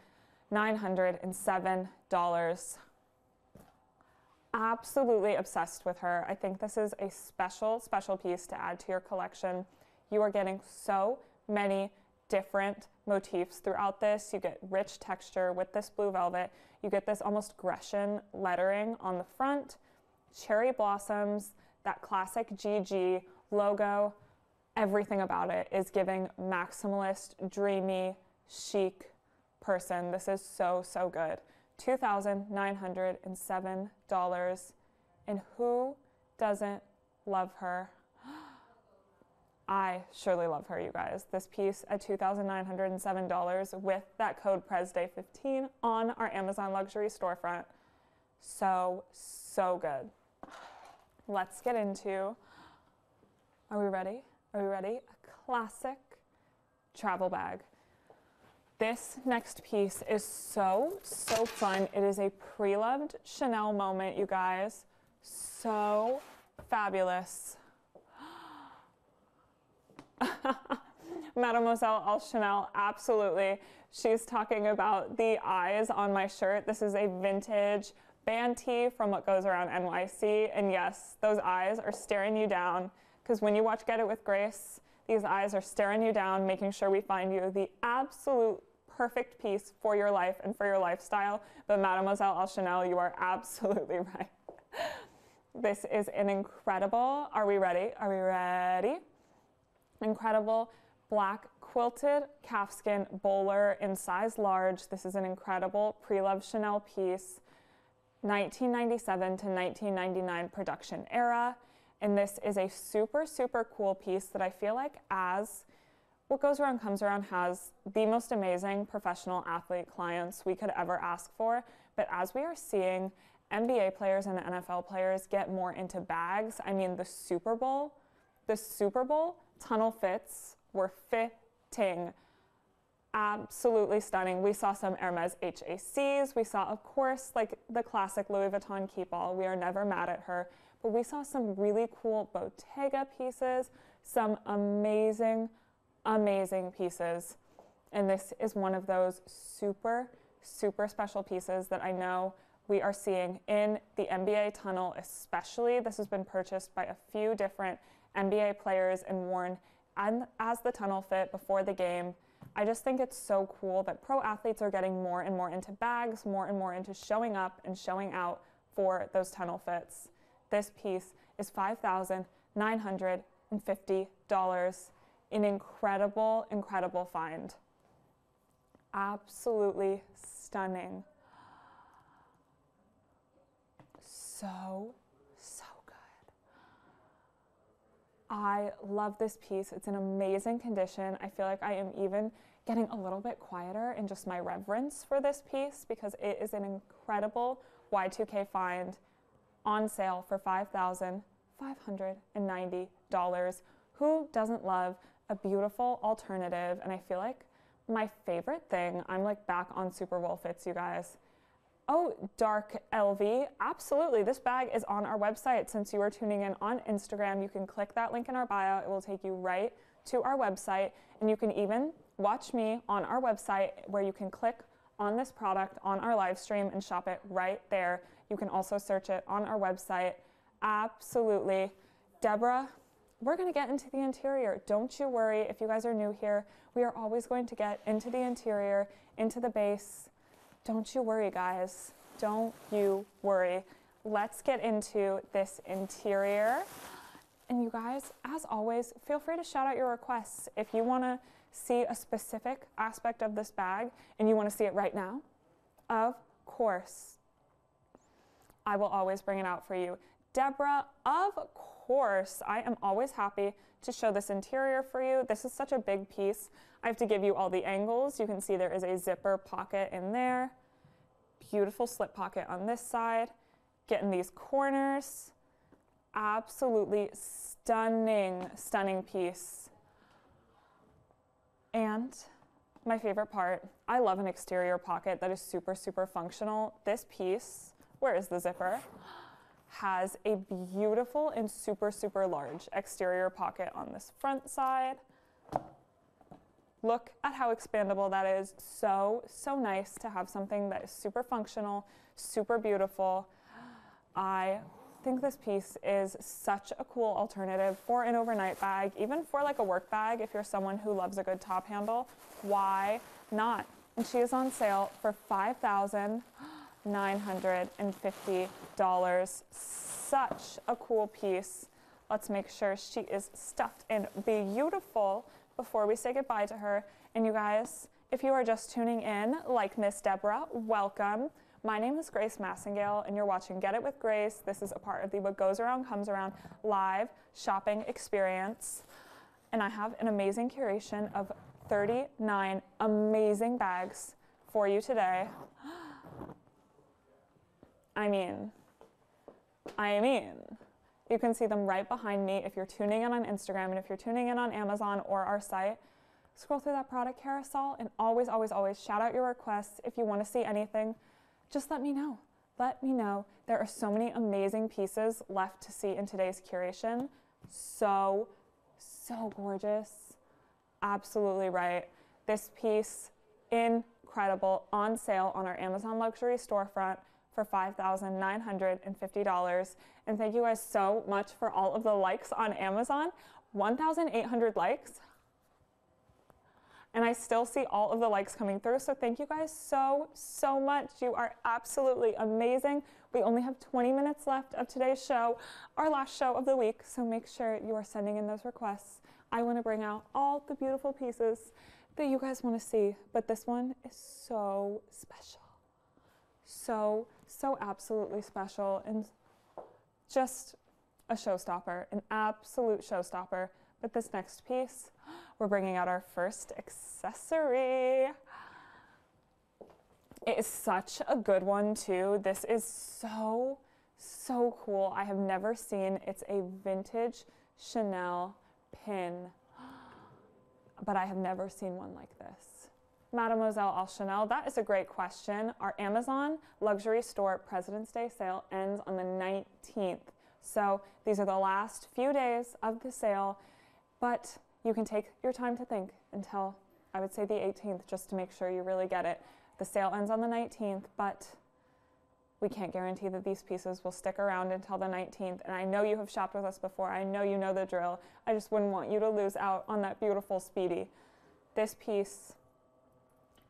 nine hundred seven dollars. absolutely obsessed with her. I think this is a special, special piece to add to your collection. You are getting so many different motifs throughout this. You get rich texture with this blue velvet. You get this almost Grecian lettering on the front, cherry blossoms, that classic G G logo. Everything about it is giving maximalist, dreamy, chic person. This is so, so good. two thousand nine hundred seven dollars, and who doesn't love her? I surely love her, you guys. This piece at two thousand nine hundred seven dollars with that code PREZDAY fifteen on our Amazon luxury storefront. So, so good. Let's get into, are we ready? Are we ready? A classic travel bag. This next piece is so, so fun. It is a pre-loved Chanel moment, you guys. So fabulous. Mademoiselle Al Chanel, absolutely. She's talking about the eyes on my shirt. This is a vintage band tee from What Goes Around N Y C. And yes, those eyes are staring you down, because when you watch Get It With Grace, these eyes are staring you down, making sure we find you the absolute perfect piece for your life and for your lifestyle. But Mademoiselle Al Chanel, you are absolutely right. This is an incredible, are we ready? Are we ready? Incredible black quilted calfskin bowler in size large. This is an incredible pre-loved Chanel piece, nineteen ninety-seven to nineteen ninety-nine production era. And this is a super, super cool piece that I feel like as What Goes Around Comes Around has the most amazing professional athlete clients we could ever ask for. But as we are seeing N B A players and N F L players get more into bags, I mean, the Super Bowl, the Super Bowl tunnel fits were fitting. Absolutely stunning. We saw some Hermes H A Cs. We saw, of course, like the classic Louis Vuitton keep all. We are never mad at her. But we saw some really cool Bottega pieces, some amazing, amazing pieces. And this is one of those super, super special pieces that I know we are seeing in the N B A tunnel especially. This has been purchased by a few different N B A players and worn and as the tunnel fit before the game. I just think it's so cool that pro athletes are getting more and more into bags, more and more into showing up and showing out for those tunnel fits. This piece is five thousand nine hundred fifty dollars. An incredible, incredible find. Absolutely stunning. So, so good. I love this piece. It's an amazing condition. I feel like I am even getting a little bit quieter in just my reverence for this piece because it is an incredible Y two K find. On sale for five thousand five hundred ninety dollars. Who doesn't love a beautiful alternative? And I feel like my favorite thing, I'm like back on Super Bowl fits, you guys. Oh, dark L V, absolutely. This bag is on our website. Since you are tuning in on Instagram, you can click that link in our bio. It will take you right to our website. And you can even watch me on our website where you can click on this product on our live stream and shop it right there. You can also search it on our website. Absolutely. Deborah, we're going to get into the interior. Don't you worry. If you guys are new here, we are always going to get into the interior, into the base. Don't you worry, guys. Don't you worry. Let's get into this interior. And you guys, as always, feel free to shout out your requests. If you want to see a specific aspect of this bag and you want to see it right now, of course, I will always bring it out for you. Deborah, of course, I am always happy to show this interior for you. This is such a big piece. I have to give you all the angles. You can see there is a zipper pocket in there. Beautiful slip pocket on this side. Get in these corners. Absolutely stunning, stunning piece. And my favorite part, I love an exterior pocket that is super, super functional. This piece, where is the zipper, has a beautiful and super, super large exterior pocket on this front side. Look at how expandable that is. So, so nice to have something that is super functional, super beautiful. I think this piece is such a cool alternative for an overnight bag, even for like a work bag if you're someone who loves a good top handle. Why not? And she is on sale for five thousand nine hundred fifty dollars. Such a cool piece. Let's make sure she is stuffed and beautiful before we say goodbye to her. And you guys, if you are just tuning in, like Miss Deborah, welcome. My name is Grace Mazingale, and you're watching Get It With Grace. This is a part of the What Goes Around Comes Around live shopping experience. And I have an amazing curation of thirty-nine amazing bags for you today. I mean, I mean, you can see them right behind me if you're tuning in on Instagram, and if you're tuning in on Amazon or our site, scroll through that product carousel and always, always, always shout out your requests. If you want to see anything, just let me know. Let me know. There are so many amazing pieces left to see in today's curation. So, so gorgeous. Absolutely right. This piece, incredible, on sale on our Amazon luxury storefront for five thousand nine hundred fifty dollars. And thank you guys so much for all of the likes on Amazon. one thousand eight hundred likes. And I still see all of the likes coming through, so thank you guys so, so much. You are absolutely amazing. We only have twenty minutes left of today's show, our last show of the week, so make sure you are sending in those requests. I want to bring out all the beautiful pieces that you guys want to see, but this one is so special. So, so absolutely special, and just a showstopper, an absolute showstopper. But this next piece, we're bringing out our first accessory. It is such a good one too. This is so, so cool. I have never seen, it's a vintage Chanel pin, but I have never seen one like this. Mademoiselle Al Chanel, that is a great question. Our Amazon luxury store President's Day sale ends on the nineteenth. So these are the last few days of the sale, but you can take your time to think until, I would say, the eighteenth, just to make sure you really get it. The sale ends on the nineteenth, but we can't guarantee that these pieces will stick around until the nineteenth. And I know you have shopped with us before. I know you know the drill. I just wouldn't want you to lose out on that beautiful Speedy. This piece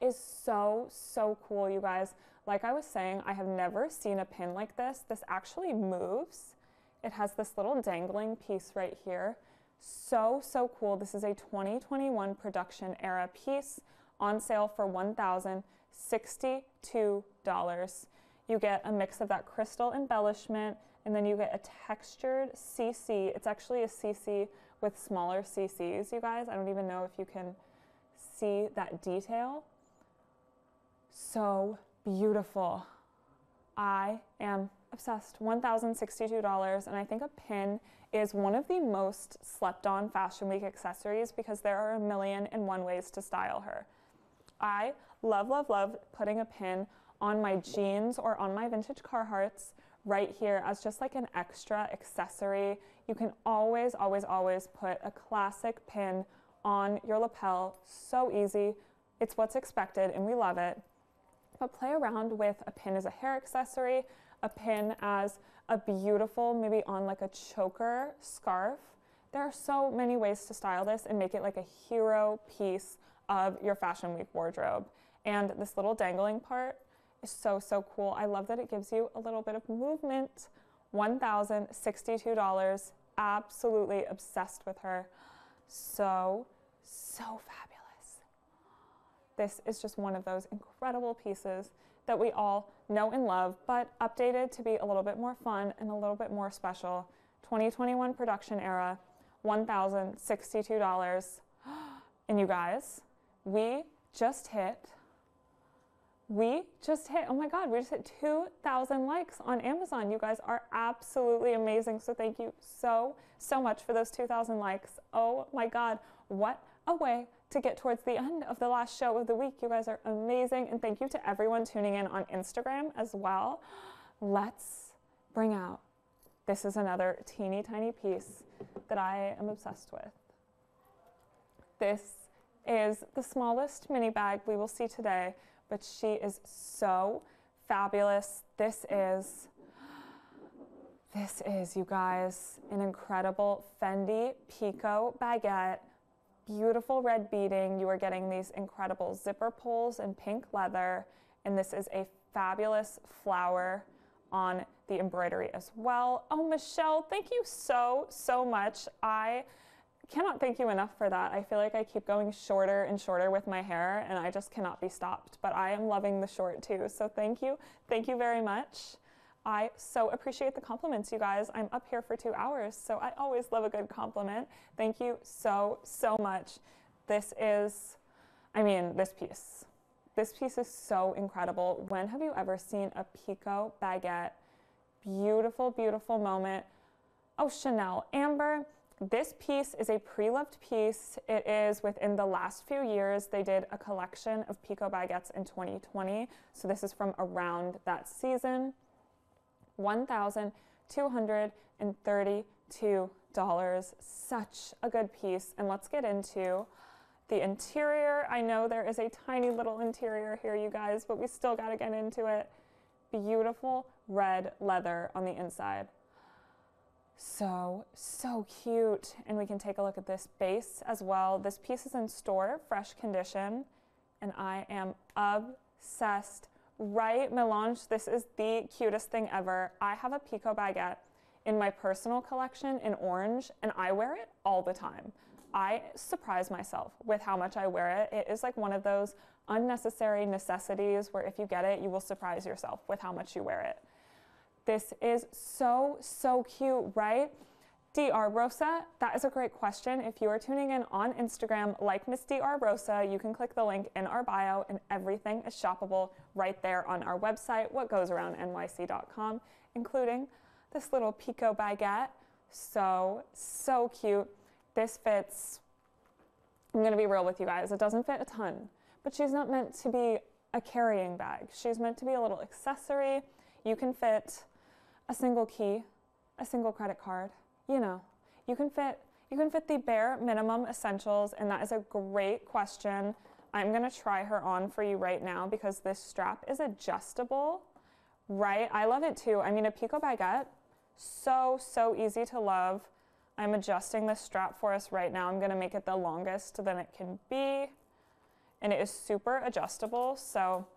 is so, so cool, you guys. Like I was saying, I have never seen a pin like this. This actually moves. It has this little dangling piece right here. So, so cool. This is a twenty twenty-one production era piece on sale for one thousand sixty-two dollars. You get a mix of that crystal embellishment, and then you get a textured C C. It's actually a C C with smaller C Cs, you guys. I don't even know if you can see that detail. So beautiful. I am obsessed. one thousand sixty-two dollars, and I think a pin is one of the most slept on Fashion Week accessories because there are a million and one ways to style her. I love, love, love putting a pin on my jeans or on my vintage Carhartts right here as just like an extra accessory. You can always, always, always put a classic pin on your lapel. So easy. It's what's expected, and we love it. But play around with a pin as a hair accessory, a pin as a beautiful, maybe on like a choker scarf. There are so many ways to style this and make it like a hero piece of your Fashion Week wardrobe. And this little dangling part is so, so cool. I love that it gives you a little bit of movement. one thousand sixty-two dollars, absolutely obsessed with her. So, so fabulous. This is just one of those incredible pieces that we all know and love, but updated to be a little bit more fun and a little bit more special. twenty twenty-one production era, one thousand sixty-two dollars. And you guys, we just hit, we just hit, oh my God, we just hit two thousand likes on Amazon. You guys are absolutely amazing. So thank you so, so much for those two thousand likes. Oh my God, what a way to get towards the end of the last show of the week. You guys are amazing, and thank you to everyone tuning in on Instagram as well. Let's bring out, this is another teeny tiny piece that I am obsessed with. This is the smallest mini bag we will see today, but she is so fabulous. This is This is, you guys, an incredible Fendi Pico baguette. Beautiful red beading. You are getting these incredible zipper pulls in pink leather. And this is a fabulous flower on the embroidery as well. Oh, Michelle, thank you so, so much. I cannot thank you enough for that. I feel like I keep going shorter and shorter with my hair and I just cannot be stopped, but I am loving the short too. So thank you. Thank you very much. I so appreciate the compliments, you guys. I'm up here for two hours, so I always love a good compliment. Thank you so, so much. This is, I mean, this piece. This piece is so incredible. When have you ever seen a Pico baguette? Beautiful, beautiful moment. Oh, Chanel. Amber, this piece is a pre-loved piece. It is within the last few years. They did a collection of Pico baguettes in twenty twenty, so this is from around that season. one thousand two hundred thirty-two dollars. Such a good piece. And let's get into the interior. I know there is a tiny little interior here, you guys, but we still got to get into it. Beautiful red leather on the inside. So, so cute. And we can take a look at this base as well. This piece is in store, fresh condition. And I am obsessed. Right, Melange, this is the cutest thing ever. I have a Pico baguette in my personal collection in orange, and I wear it all the time. I surprise myself with how much I wear it. It is like one of those unnecessary necessities where if you get it, you will surprise yourself with how much you wear it. This is so, so cute, right? D R Rosa, that is a great question. If you are tuning in on Instagram, like Miss D R Rosa, you can click the link in our bio and everything is shoppable right there on our website, what goes around N Y C dot com, including this little Pico baguette. So, so cute. This fits, I'm gonna be real with you guys, it doesn't fit a ton, but she's not meant to be a carrying bag. She's meant to be a little accessory. You can fit a single key, a single credit card, you know, you can fit you can fit the bare minimum essentials, and that is a great question. I'm gonna try her on for you right now because this strap is adjustable, right? I love it too. I mean, a Pico baguette, so, so easy to love. I'm adjusting this strap for us right now. I'm gonna make it the longest than it can be, and it is super adjustable. So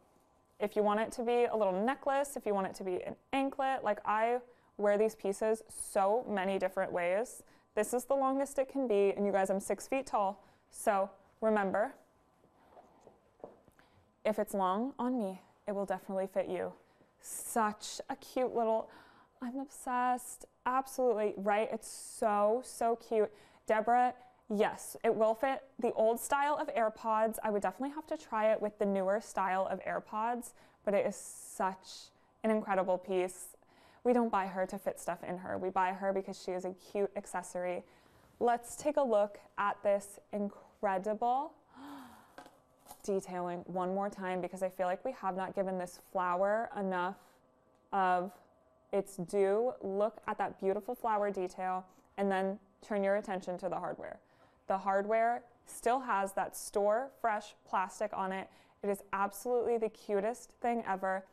if you want it to be a little necklace, if you want it to be an anklet, like I wear these pieces so many different ways. This is the longest it can be, and you guys, I'm six feet tall, so remember, if it's long on me, it will definitely fit you. Such a cute little, I'm obsessed, absolutely, right? It's so, so cute. Deborah, yes, it will fit the old style of AirPods. I would definitely have to try it with the newer style of AirPods, but it is such an incredible piece. We don't buy her to fit stuff in her. We buy her because she is a cute accessory. Let's take a look at this incredible detailing one more time because I feel like we have not given this flower enough of its due. Look at that beautiful flower detail and then turn your attention to the hardware. The hardware still has that store fresh plastic on it. It is absolutely the cutest thing ever.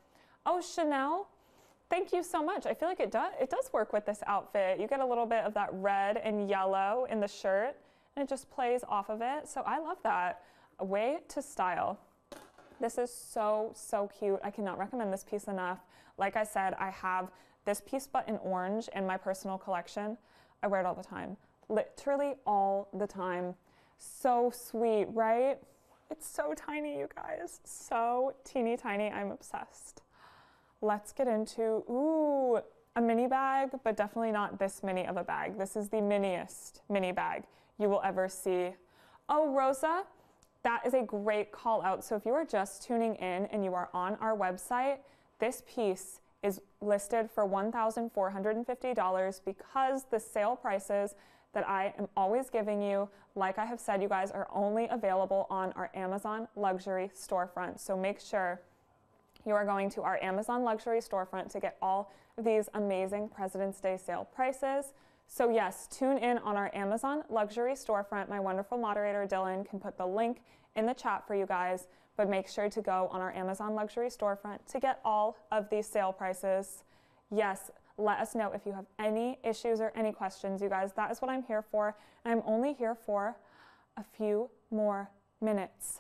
Oh, Chanel. Thank you so much. I feel like it does, it does work with this outfit. You get a little bit of that red and yellow in the shirt, and it just plays off of it. So I love that. A way to style. This is so, so cute. I cannot recommend this piece enough. Like I said, I have this piece but in orange in my personal collection. I wear it all the time. Literally all the time. So sweet, right? It's so tiny, you guys. So teeny tiny. I'm obsessed. Let's get into, ooh, a mini bag, but definitely not this mini of a bag. This is the miniest mini bag you will ever see. Oh, Rosa, that is a great call out. So if you are just tuning in and you are on our website, this piece is listed for one thousand four hundred fifty dollars because the sale prices that I am always giving you, like I have said, you guys, are only available on our Amazon luxury storefront. So make sure you are going to our Amazon luxury storefront to get all of these amazing President's Day sale prices. So yes, tune in on our Amazon luxury storefront. My wonderful moderator, Dylan, can put the link in the chat for you guys, but make sure to go on our Amazon luxury storefront to get all of these sale prices. Yes, Let us know if you have any issues or any questions, you guys. That is what I'm here for. And I'm only here for a few more minutes.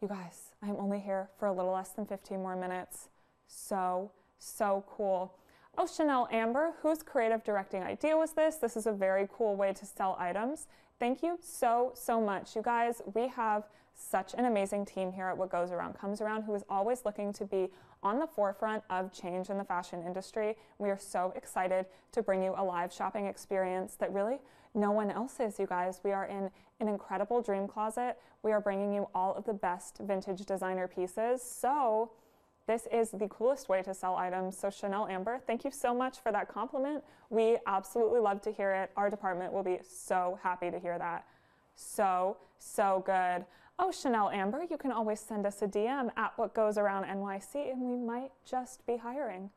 You guys, I'm only here for a little less than fifteen more minutes. So, so cool. Oh, Chanel Amber, whose creative directing idea was this? This is a very cool way to sell items. Thank you so, so much. You guys, we have such an amazing team here at What Goes Around Comes Around, who is always looking to be on the forefront of change in the fashion industry. We are so excited to bring you a live shopping experience that really no one else is, you guys. We are in an incredible dream closet. We are bringing you all of the best vintage designer pieces. So this is the coolest way to sell items. So Chanel Amber, thank you so much for that compliment. We absolutely love to hear it. Our department will be so happy to hear that. So, so good. Oh, Chanel Amber, you can always send us a D M at What Goes Around N Y C, and we might just be hiring.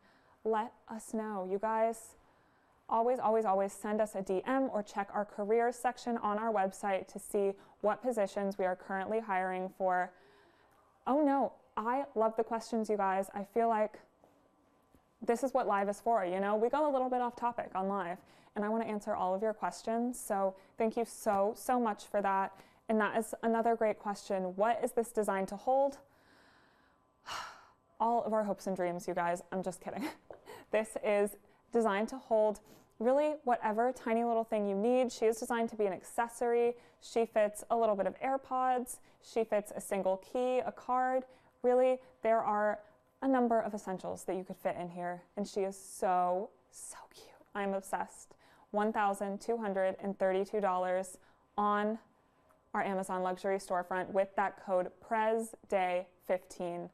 Let us know, you guys. Always, always, always send us a D M or check our careers section on our website to see what positions we are currently hiring for. Oh no. I love the questions, you guys. I feel like this is what live is for, you know? We go a little bit off topic on live, and I want to answer all of your questions. So thank you so, so much for that. And that is another great question. What is this designed to hold? All of our hopes and dreams, you guys. I'm just kidding. This is designed to hold really whatever tiny little thing you need. She is designed to be an accessory. She fits a little bit of AirPods. She fits a single key, a card. Really, there are a number of essentials that you could fit in here, and she is so, so cute. I'm obsessed. one thousand two hundred thirty-two dollars on our Amazon luxury storefront with that code Prez Day fifteen.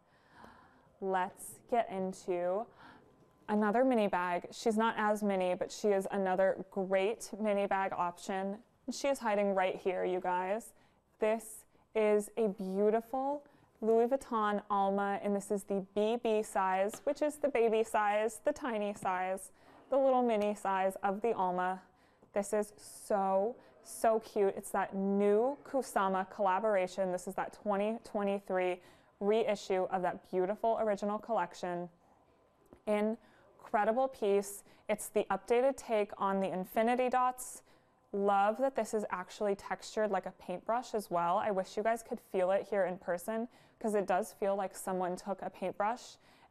Let's get into another mini bag. She's not as mini, but she is another great mini bag option. She is hiding right here, you guys. This is a beautiful Louis Vuitton Alma, and this is the B B size, which is the baby size, the tiny size, the little mini size of the Alma. This is so, so cute. It's that new Kusama collaboration. This is that twenty twenty-three reissue of that beautiful original collection. Incredible piece. It's the updated take on the infinity dots. Love that this is actually textured like a paintbrush as well. I wish you guys could feel it here in person, because it does feel like someone took a paintbrush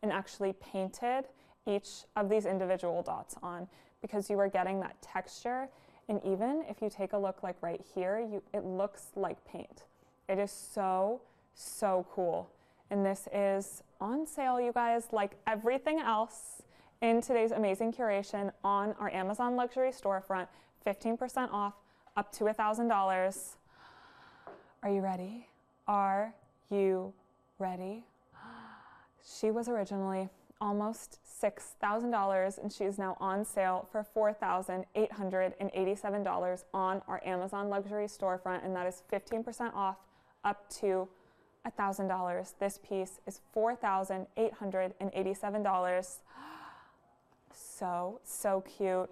and actually painted each of these individual dots on, because you are getting that texture. And even if you take a look like right here, you, it looks like paint. It is so, so cool. And this is on sale, you guys, like everything else in today's amazing curation on our Amazon luxury storefront. fifteen percent off, up to one thousand dollars. Are you ready? Are you ready? She was originally almost six thousand dollars, and she is now on sale for four thousand eight hundred eighty-seven dollars on our Amazon luxury storefront, and that is fifteen percent off, up to one thousand dollars. This piece is four thousand eight hundred eighty-seven dollars. So, so cute.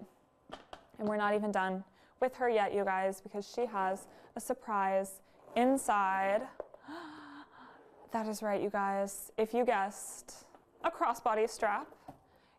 And we're not even done with her yet, you guys, because she has a surprise inside. That is right, you guys. If you guessed a crossbody strap,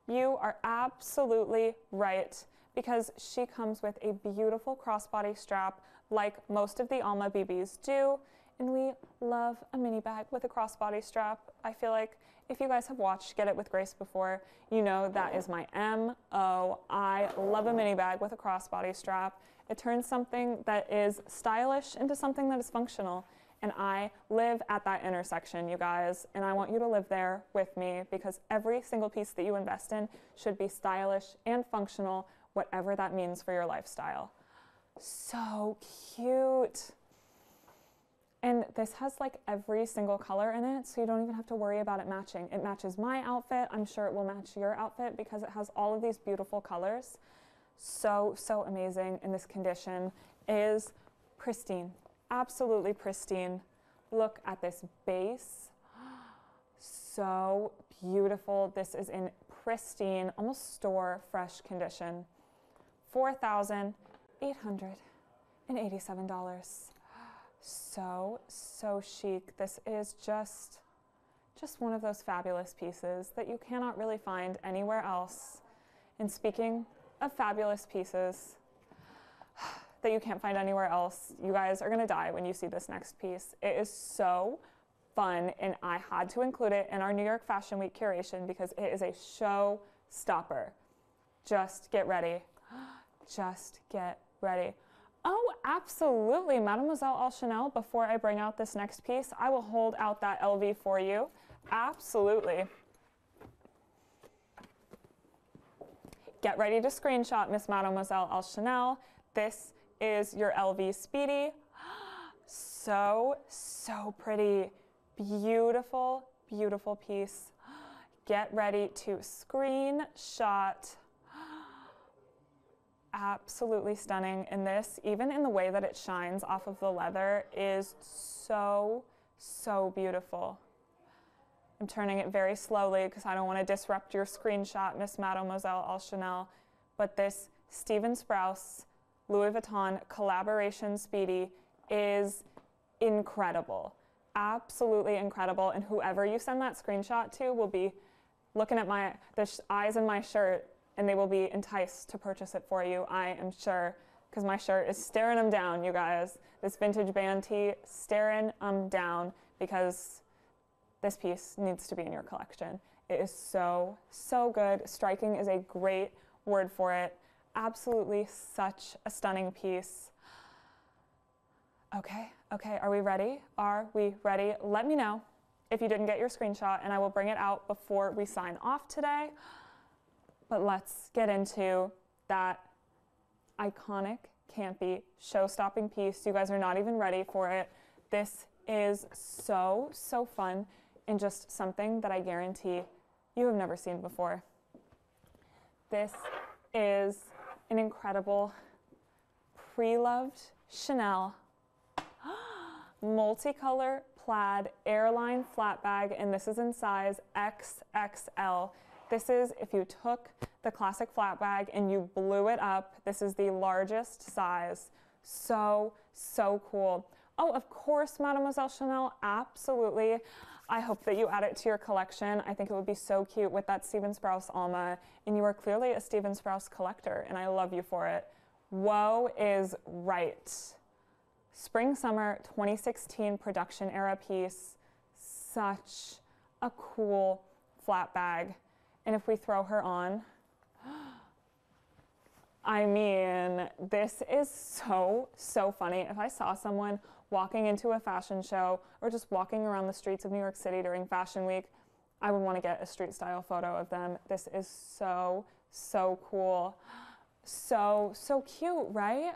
you are absolutely right, because she comes with a beautiful crossbody strap like most of the Alma B Bs do. And we love a mini bag with a crossbody strap. I feel like if you guys have watched Get It With Grace before, you know that is my M O. I love a mini bag with a crossbody strap. It turns something that is stylish into something that is functional. And I live at that intersection, you guys. And I want you to live there with me, because every single piece that you invest in should be stylish and functional, whatever that means for your lifestyle. So cute. And this has like every single color in it, so you don't even have to worry about it matching. It matches my outfit. I'm sure it will match your outfit, because it has all of these beautiful colors. So, so amazing. And this condition is pristine, absolutely pristine. Look at this base. So beautiful. This is in pristine, almost store fresh condition. four thousand eight hundred eighty-seven dollars. So, so chic. This is just, just one of those fabulous pieces that you cannot really find anywhere else. And speaking of fabulous pieces that you can't find anywhere else, you guys are gonna die when you see this next piece. It is so fun, and I had to include it in our New York Fashion Week curation because it is a show stopper. Just get ready. Just get ready. Oh, absolutely, Mademoiselle Chanel. Before I bring out this next piece, I will hold out that L V for you. Absolutely. Get ready to screenshot, Miss Mademoiselle Chanel. This is your L V Speedy. So, so pretty. Beautiful, beautiful piece. Get ready to screenshot. Absolutely stunning. And this, even in the way that it shines off of the leather, is so, so beautiful. I'm turning it very slowly because I don't want to disrupt your screenshot, Miss Mademoiselle Chanel. But this Stephen Sprouse Louis Vuitton collaboration Speedy is incredible. Absolutely incredible. And whoever you send that screenshot to will be looking at my the eyes in my shirt, and they will be enticed to purchase it for you, I am sure, because my shirt is staring them down, you guys. This vintage band tee, staring them down, because this piece needs to be in your collection. It is so, so good. Striking is a great word for it. Absolutely such a stunning piece. Okay, okay, are we ready? Are we ready? Let me know if you didn't get your screenshot, and I will bring it out before we sign off today. But let's get into that iconic, campy, show-stopping piece. You guys are not even ready for it. This is so, so fun, and just something that I guarantee you have never seen before. This is an incredible pre-loved Chanel multicolor plaid airline flat bag, and this is in size X X L. This is, if you took the classic flat bag and you blew it up, this is the largest size. So, so cool. Oh, of course, Mademoiselle Chanel, absolutely. I hope that you add it to your collection. I think it would be so cute with that Stephen Sprouse Alma, and you are clearly a Stephen Sprouse collector, and I love you for it. Woe is right. Spring-Summer twenty sixteen production era piece. Such a cool flat bag. And if we throw her on, I mean, this is so, so funny. If I saw someone walking into a fashion show or just walking around the streets of New York City during Fashion Week, I would want to get a street style photo of them. This is so, so cool. So, so cute, right?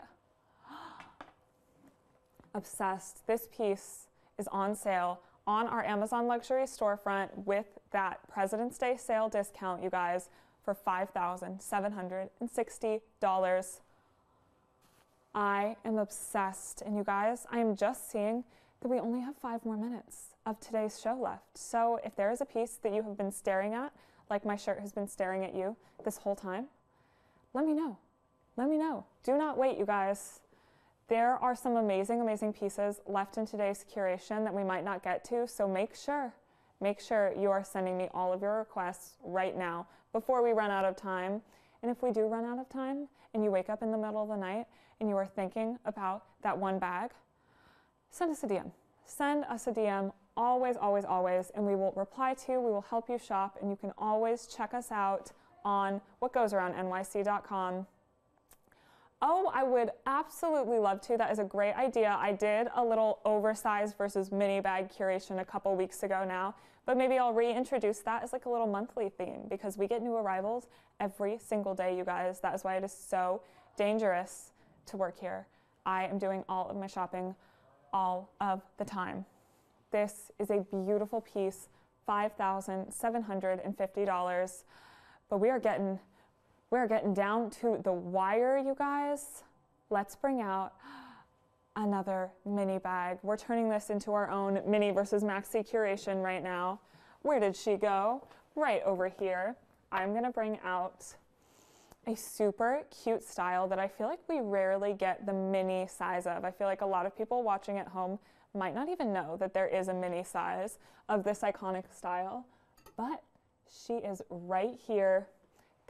Obsessed. This piece is on sale on our Amazon luxury storefront with that President's Day sale discount, you guys, for five thousand seven hundred sixty dollars. I am obsessed, and you guys, I am just seeing that we only have five more minutes of today's show left. So if there is a piece that you have been staring at, like my shirt has been staring at you this whole time, let me know. Let me know. Do not wait, you guys. There are some amazing, amazing pieces left in today's curation that we might not get to, so make sure, make sure you are sending me all of your requests right now before we run out of time. And if we do run out of time and you wake up in the middle of the night and you are thinking about that one bag, send us a D M. Send us a D M always, always, always, and we will reply to you, we will help you shop, and you can always check us out on what goes around N Y C dot com. Oh, I would absolutely love to. That is a great idea. I did a little oversized versus mini bag curation a couple weeks ago now, but maybe I'll reintroduce that as like a little monthly theme, because we get new arrivals every single day, you guys. That is why it is so dangerous to work here. I am doing all of my shopping all of the time. This is a beautiful piece, five thousand seven hundred fifty dollars, but we are getting We're getting down to the wire, you guys. Let's bring out another mini bag. We're turning this into our own mini versus maxi curation right now. Where did she go? Right over here. I'm gonna bring out a super cute style that I feel like we rarely get the mini size of. I feel like a lot of people watching at home might not even know that there is a mini size of this iconic style, but she is right here.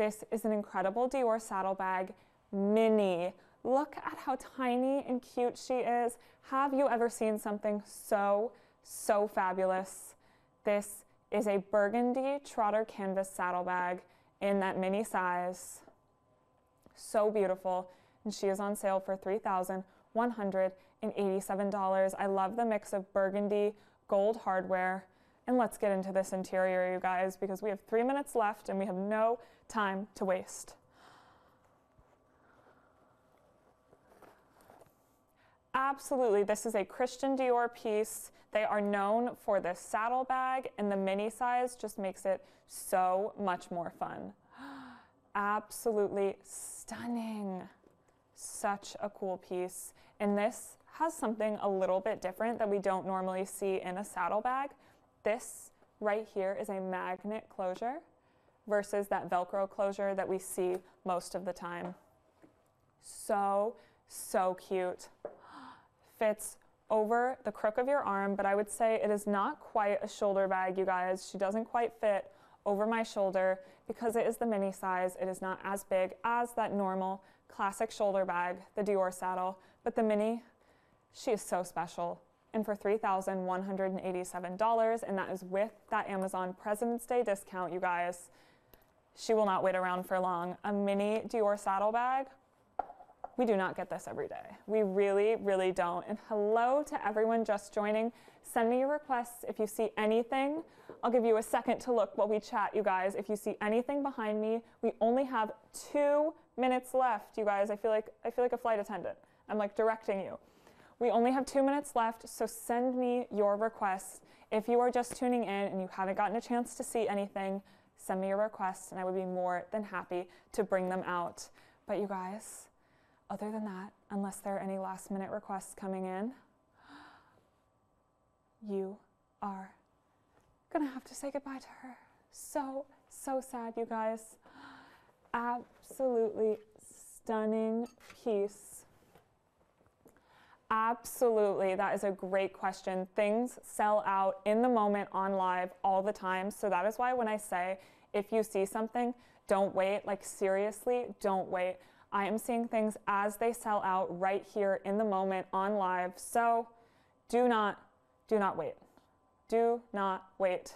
This is an incredible Dior Saddlebag mini. Look at how tiny and cute she is. Have you ever seen something so, so fabulous? This is a burgundy trotter canvas saddlebag in that mini size. So beautiful. And she is on sale for three thousand one hundred eighty-seven dollars. I love the mix of burgundy, gold hardware. And let's get into this interior, you guys, because we have three minutes left and we have no time to waste. Absolutely, this is a Christian Dior piece. They are known for this saddlebag, and the mini size just makes it so much more fun. Absolutely stunning. Such a cool piece. And this has something a little bit different that we don't normally see in a saddlebag. This right here is a magnet closure versus that Velcro closure that we see most of the time. So, so cute. Fits over the crook of your arm, but I would say it is not quite a shoulder bag, you guys. She doesn't quite fit over my shoulder because it is the mini size. It is not as big as that normal classic shoulder bag, the Dior saddle, but the mini, she is so special. And for three thousand one hundred eighty-seven dollars, and that is with that Amazon President's Day discount, you guys. She will not wait around for long. A mini Dior saddlebag. We do not get this every day. We really, really don't. And hello to everyone just joining. Send me your requests if you see anything. I'll give you a second to look while we chat, you guys. If you see anything behind me, we only have two minutes left, you guys. I feel like, I feel like a flight attendant. I'm like directing you. We only have two minutes left, so send me your requests. If you are just tuning in and you haven't gotten a chance to see anything, send me your requests, and I would be more than happy to bring them out. But you guys, other than that, unless there are any last minute requests coming in, you are gonna have to say goodbye to her. So, so sad, you guys. Absolutely stunning piece. Absolutely, that is a great question. Things sell out in the moment on live all the time. So that is why when I say, if you see something, don't wait, like seriously, don't wait. I am seeing things as they sell out right here in the moment on live. So do not, do not wait. Do not wait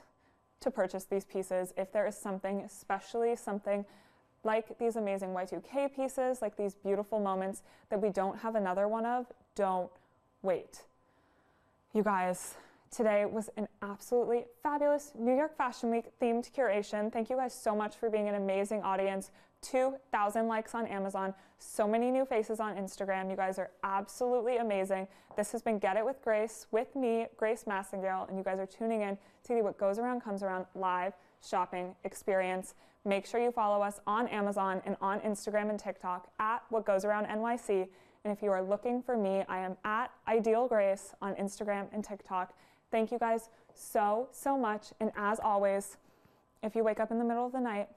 to purchase these pieces. If there is something, especially something like these amazing Y two K pieces, like these beautiful moments that we don't have another one of, don't wait. You guys, today was an absolutely fabulous New York Fashion Week themed curation. Thank you guys so much for being an amazing audience. two thousand likes on Amazon, so many new faces on Instagram. You guys are absolutely amazing. This has been Get It With Grace, with me, Grace Mazingale, and you guys are tuning in to the What Goes Around Comes Around live shopping experience. Make sure you follow us on Amazon and on Instagram and TikTok at What Goes Around N Y C. And if you are looking for me, I am at Ideal Grace on Instagram and TikTok. Thank you guys so, so much. And as always, if you wake up in the middle of the night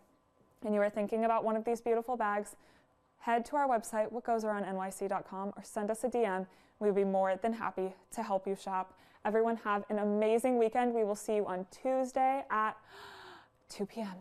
and you are thinking about one of these beautiful bags, head to our website, what goes around N Y C dot com, or send us a D M. We would be more than happy to help you shop. Everyone have an amazing weekend. We will see you on Tuesday at two p m